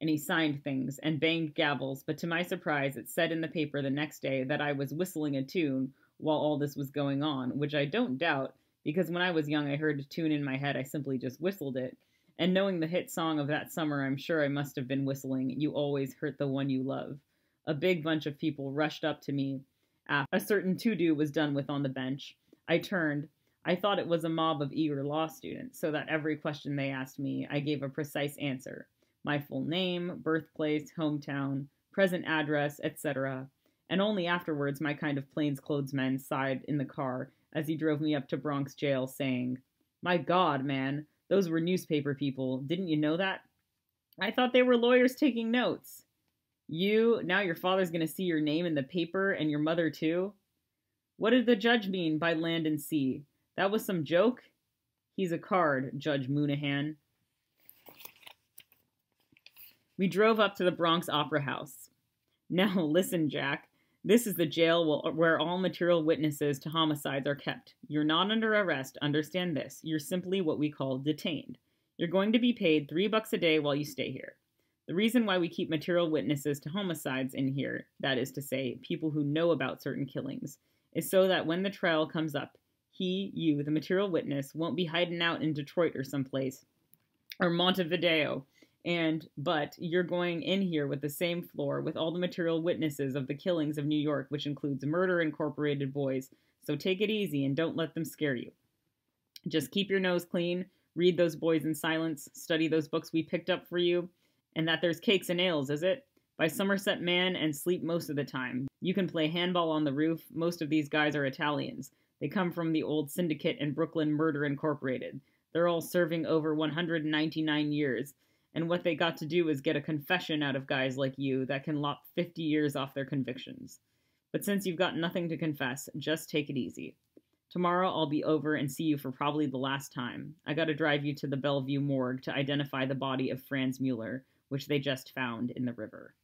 And he signed things and banged gavels, but to my surprise, it said in the paper the next day that I was whistling a tune while all this was going on, which I don't doubt, because when I was young, I heard a tune in my head, I simply just whistled it. And knowing the hit song of that summer, I'm sure I must have been whistling, "You Always Hurt the One You Love." A big bunch of people rushed up to me. A certain to-do was done with on the bench. I turned. I thought it was a mob of eager law students, so that every question they asked me, I gave a precise answer. My full name, birthplace, hometown, present address, etc. And only afterwards my kind of plainclothesman sighed in the car as he drove me up to Bronx Jail, saying, "My God, man, those were newspaper people. Didn't you know that? I thought they were lawyers taking notes." You, now your father's going to see your name in the paper, and your mother too? What did the judge mean by land and sea? That was some joke? He's a card, Judge Moonahan. We drove up to the Bronx Opera House. Now listen, Jack. This is the jail where all material witnesses to homicides are kept. You're not under arrest, understand this. You're simply what we call detained. You're going to be paid $3 a day while you stay here. The reason why we keep material witnesses to homicides in here, that is to say, people who know about certain killings, is so that when the trial comes up, he, you, the material witness, won't be hiding out in Detroit or someplace, or Montevideo, but you're going in here with the same floor with all the material witnesses of the killings of New York, which includes Murder Incorporated boys, so take it easy and don't let them scare you. Just keep your nose clean, read those boys in silence, study those books we picked up for you. And that there's cakes and ales, is it? By Somerset Mann, and sleep most of the time. You can play handball on the roof. Most of these guys are Italians. They come from the old Syndicate and Brooklyn Murder Incorporated. They're all serving over 199 years. And what they got to do is get a confession out of guys like you that can lop 50 years off their convictions. But since you've got nothing to confess, just take it easy. Tomorrow I'll be over and see you for probably the last time. I gotta drive you to the Bellevue morgue to identify the body of Franz Mueller, which they just found in the river.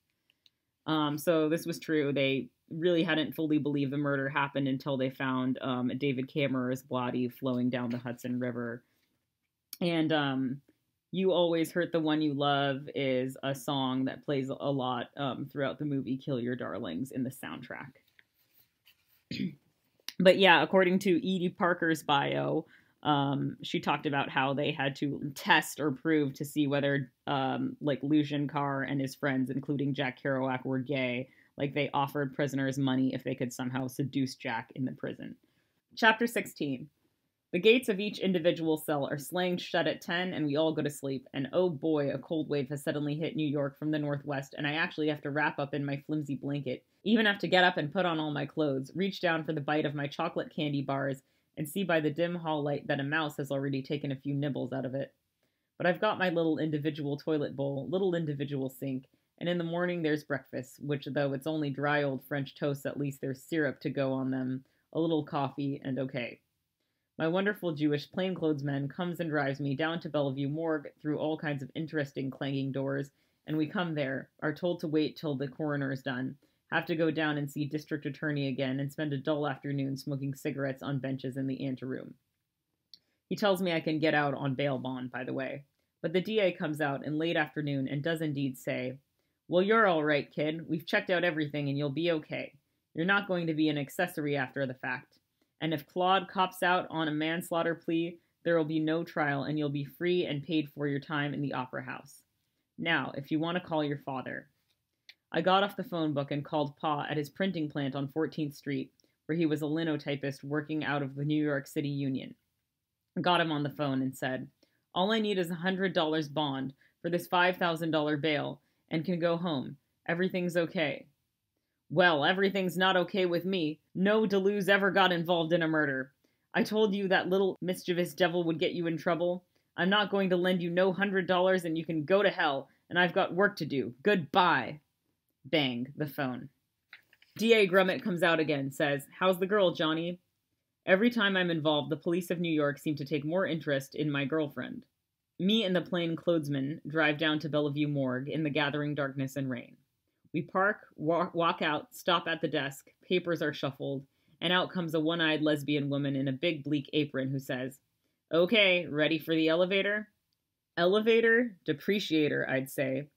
So this was true. They really hadn't fully believed the murder happened until they found David Kammerer's body flowing down the Hudson River. And You Always Hurt the One You Love is a song that plays a lot throughout the movie Kill Your Darlings in the soundtrack. But yeah, according to Edie Parker's bio, she talked about how they had to test or prove to see whether Lucien Carr and his friends, including Jack Kerouac, were gay. Like, they offered prisoners money if they could somehow seduce Jack in the prison. Chapter 16. The gates of each individual cell are slammed shut at 10, and we all go to sleep. And oh boy, a cold wave has suddenly hit New York from the northwest, and I actually have to wrap up in my flimsy blanket, even have to get up and put on all my clothes, reach down for the bite of my chocolate candy bars, and see by the dim hall light that a mouse has already taken a few nibbles out of it. But I've got my little individual toilet bowl, little individual sink, and in the morning there's breakfast, which, though it's only dry old French toast, at least there's syrup to go on them, a little coffee, and okay. My wonderful Jewish plainclothesman comes and drives me down to Bellevue Morgue through all kinds of interesting clanging doors, and we come there, are told to wait till the coroner is done, have to go down and see district attorney again, and spend a dull afternoon smoking cigarettes on benches in the anteroom. He tells me I can get out on bail bond, by the way. But the DA comes out in late afternoon and does indeed say, "Well, you're all right, kid. We've checked out everything, and you'll be okay. You're not going to be an accessory after the fact. And if Claude cops out on a manslaughter plea, there will be no trial, and you'll be free and paid for your time in the opera house. Now, if you want to call your father." I got off the phone book and called Pa at his printing plant on 14th Street, where he was a linotypist working out of the New York City Union. I got him on the phone and said, "All I need is $100 bond for this $5,000 bail, and can go home. Everything's okay." "Well, everything's not okay with me. No Duluoz ever got involved in a murder. I told you that little mischievous devil would get you in trouble. I'm not going to lend you no $100, and you can go to hell, and I've got work to do. Goodbye." Bang, the phone. D.A. Grummett comes out again, says, "How's the girl, Johnny?" Every time I'm involved, the police of New York seem to take more interest in my girlfriend. Me and the plainclothesman drive down to Bellevue Morgue in the gathering darkness and rain. We park, walk out, stop at the desk, papers are shuffled, and out comes a one-eyed lesbian woman in a big bleak apron who says, "Okay, ready for the elevator?" Elevator? Depreciator, I'd say.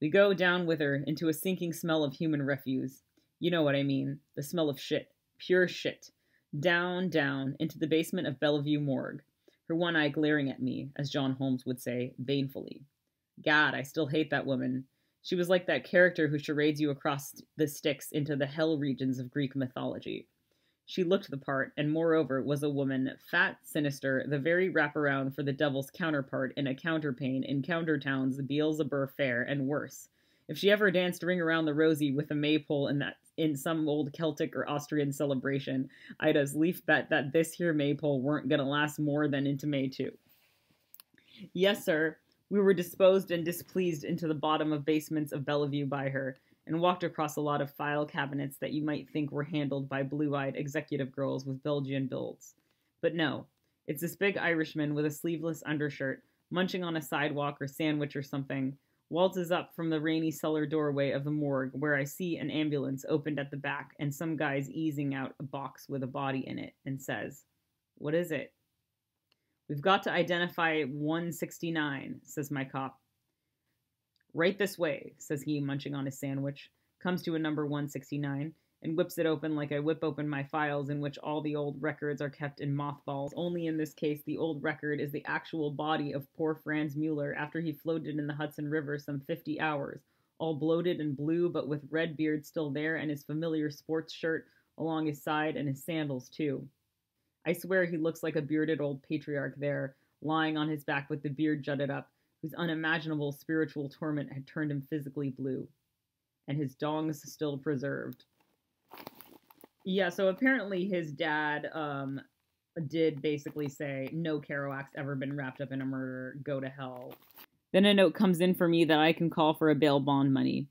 We go down with her into a sinking smell of human refuse. You know what I mean. The smell of shit. Pure shit. Down, down, into the basement of Bellevue Morgue. Her one eye glaring at me, as John Holmes would say, banefully. God, I still hate that woman. She was like that character who charades you across the Styx into the hell regions of Greek mythology. She looked the part, and moreover was a woman, fat, sinister, the very wraparound for the devil's counterpart in a counterpane in Countertown's Beelzebub Fair, and worse. If she ever danced Ring Around the Rosie with a maypole in some old Celtic or Austrian celebration, I'd as lief bet that this here maypole weren't going to last more than into May, too. Yes, sir, we were disposed and displeased into the bottom of basements of Bellevue by her, and walked across a lot of file cabinets that you might think were handled by blue-eyed executive girls with Belgian builds. But no, it's this big Irishman with a sleeveless undershirt, munching on a sidewalk or sandwich or something, waltzes up from the rainy cellar doorway of the morgue, where I see an ambulance opened at the back and some guy's easing out a box with a body in it, and says, "What is it?" "We've got to identify 169, says my cop. "Right this way," says he, munching on his sandwich, comes to a number 169, and whips it open like I whip open my files in which all the old records are kept in mothballs. Only in this case, the old record is the actual body of poor Franz Mueller after he floated in the Hudson River some 50 hours, all bloated and blue, but with red beard still there, and his familiar sports shirt along his side, and his sandals, too. I swear he looks like a bearded old patriarch there, lying on his back with the beard jutted up, whose unimaginable spiritual torment had turned him physically blue. And his dong's still preserved. Yeah, so apparently his dad did basically say, "No Kerouac's ever been wrapped up in a murder, go to hell." Then a note comes in for me that I can call for a bail bond money.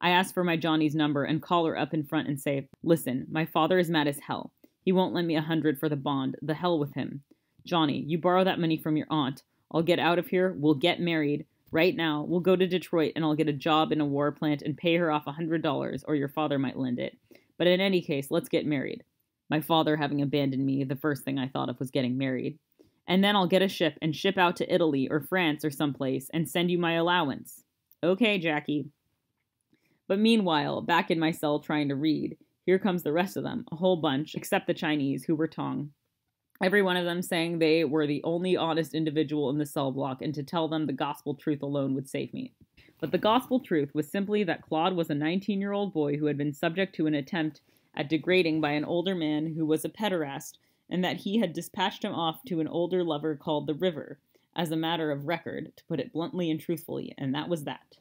I ask for my Johnny's number and call her up in front and say, "Listen, my father is mad as hell. He won't lend me 100 for the bond. The hell with him. Johnny, you borrow that money from your aunt. I'll get out of here. We'll get married. Right now, we'll go to Detroit and I'll get a job in a war plant and pay her off $100, or your father might lend it. But in any case, let's get married. My father having abandoned me, the first thing I thought of was getting married. And then I'll get a ship and ship out to Italy or France or someplace and send you my allowance. Okay, Jackie. But meanwhile, back in my cell trying to read, here comes the rest of them, a whole bunch, except the Chinese, who were Tong. Every one of them saying they were the only honest individual in the cell block, and to tell them the gospel truth alone would save me. But the gospel truth was simply that Claude was a 19-year-old boy who had been subject to an attempt at degrading by an older man who was a pederast, and that he had dispatched him off to an older lover called the River, as a matter of record, to put it bluntly and truthfully, and that was that.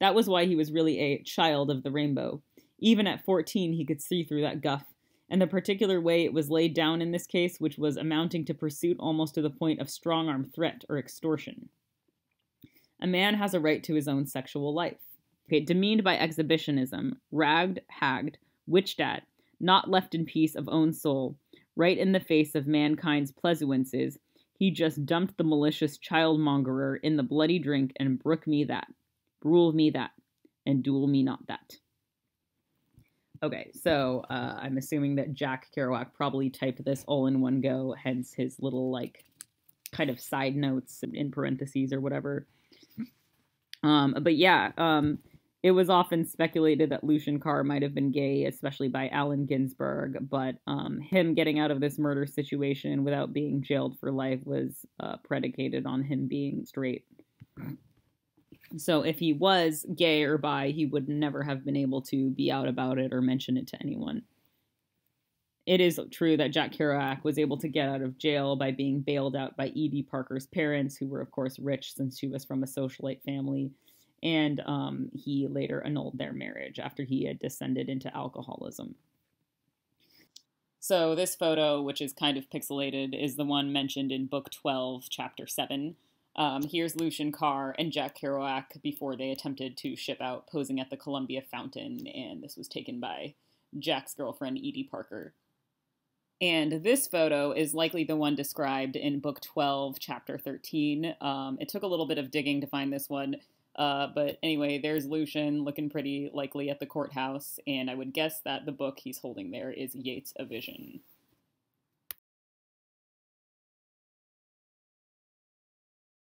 That was why he was really a child of the rainbow. Even at 14, he could see through that guff, and the particular way it was laid down in this case, which was amounting to pursuit almost to the point of strong-arm threat or extortion. A man has a right to his own sexual life. Okay, demeaned by exhibitionism, ragged, hagged, witched at, not left in peace of own soul, right in the face of mankind's pleasuances, he just dumped the malicious childmongerer in the bloody drink and brook me that, rule me that, and duel me not that. Okay, so I'm assuming that Jack Kerouac probably typed this all in one go, hence his little, like, kind of side notes in parentheses or whatever. But yeah, it was often speculated that Lucien Carr might have been gay, especially by Allen Ginsberg, but him getting out of this murder situation without being jailed for life was predicated on him being straight. So if he was gay or bi, he would never have been able to be out about it or mention it to anyone. It is true that Jack Kerouac was able to get out of jail by being bailed out by Edie Parker's parents, who were, of course, rich since she was from a socialite family, and he later annulled their marriage after he had descended into alcoholism. So this photo, which is kind of pixelated, is the one mentioned in Book 12, Chapter 7. Here's Lucien Carr and Jack Kerouac before they attempted to ship out, posing at the Columbia fountain, and this was taken by Jack's girlfriend, Edie Parker. And this photo is likely the one described in Book 12, Chapter 13. It took a little bit of digging to find this one, but anyway, there's Lucien looking pretty likely at the courthouse, and I would guess that the book he's holding there is Yeats' A Vision.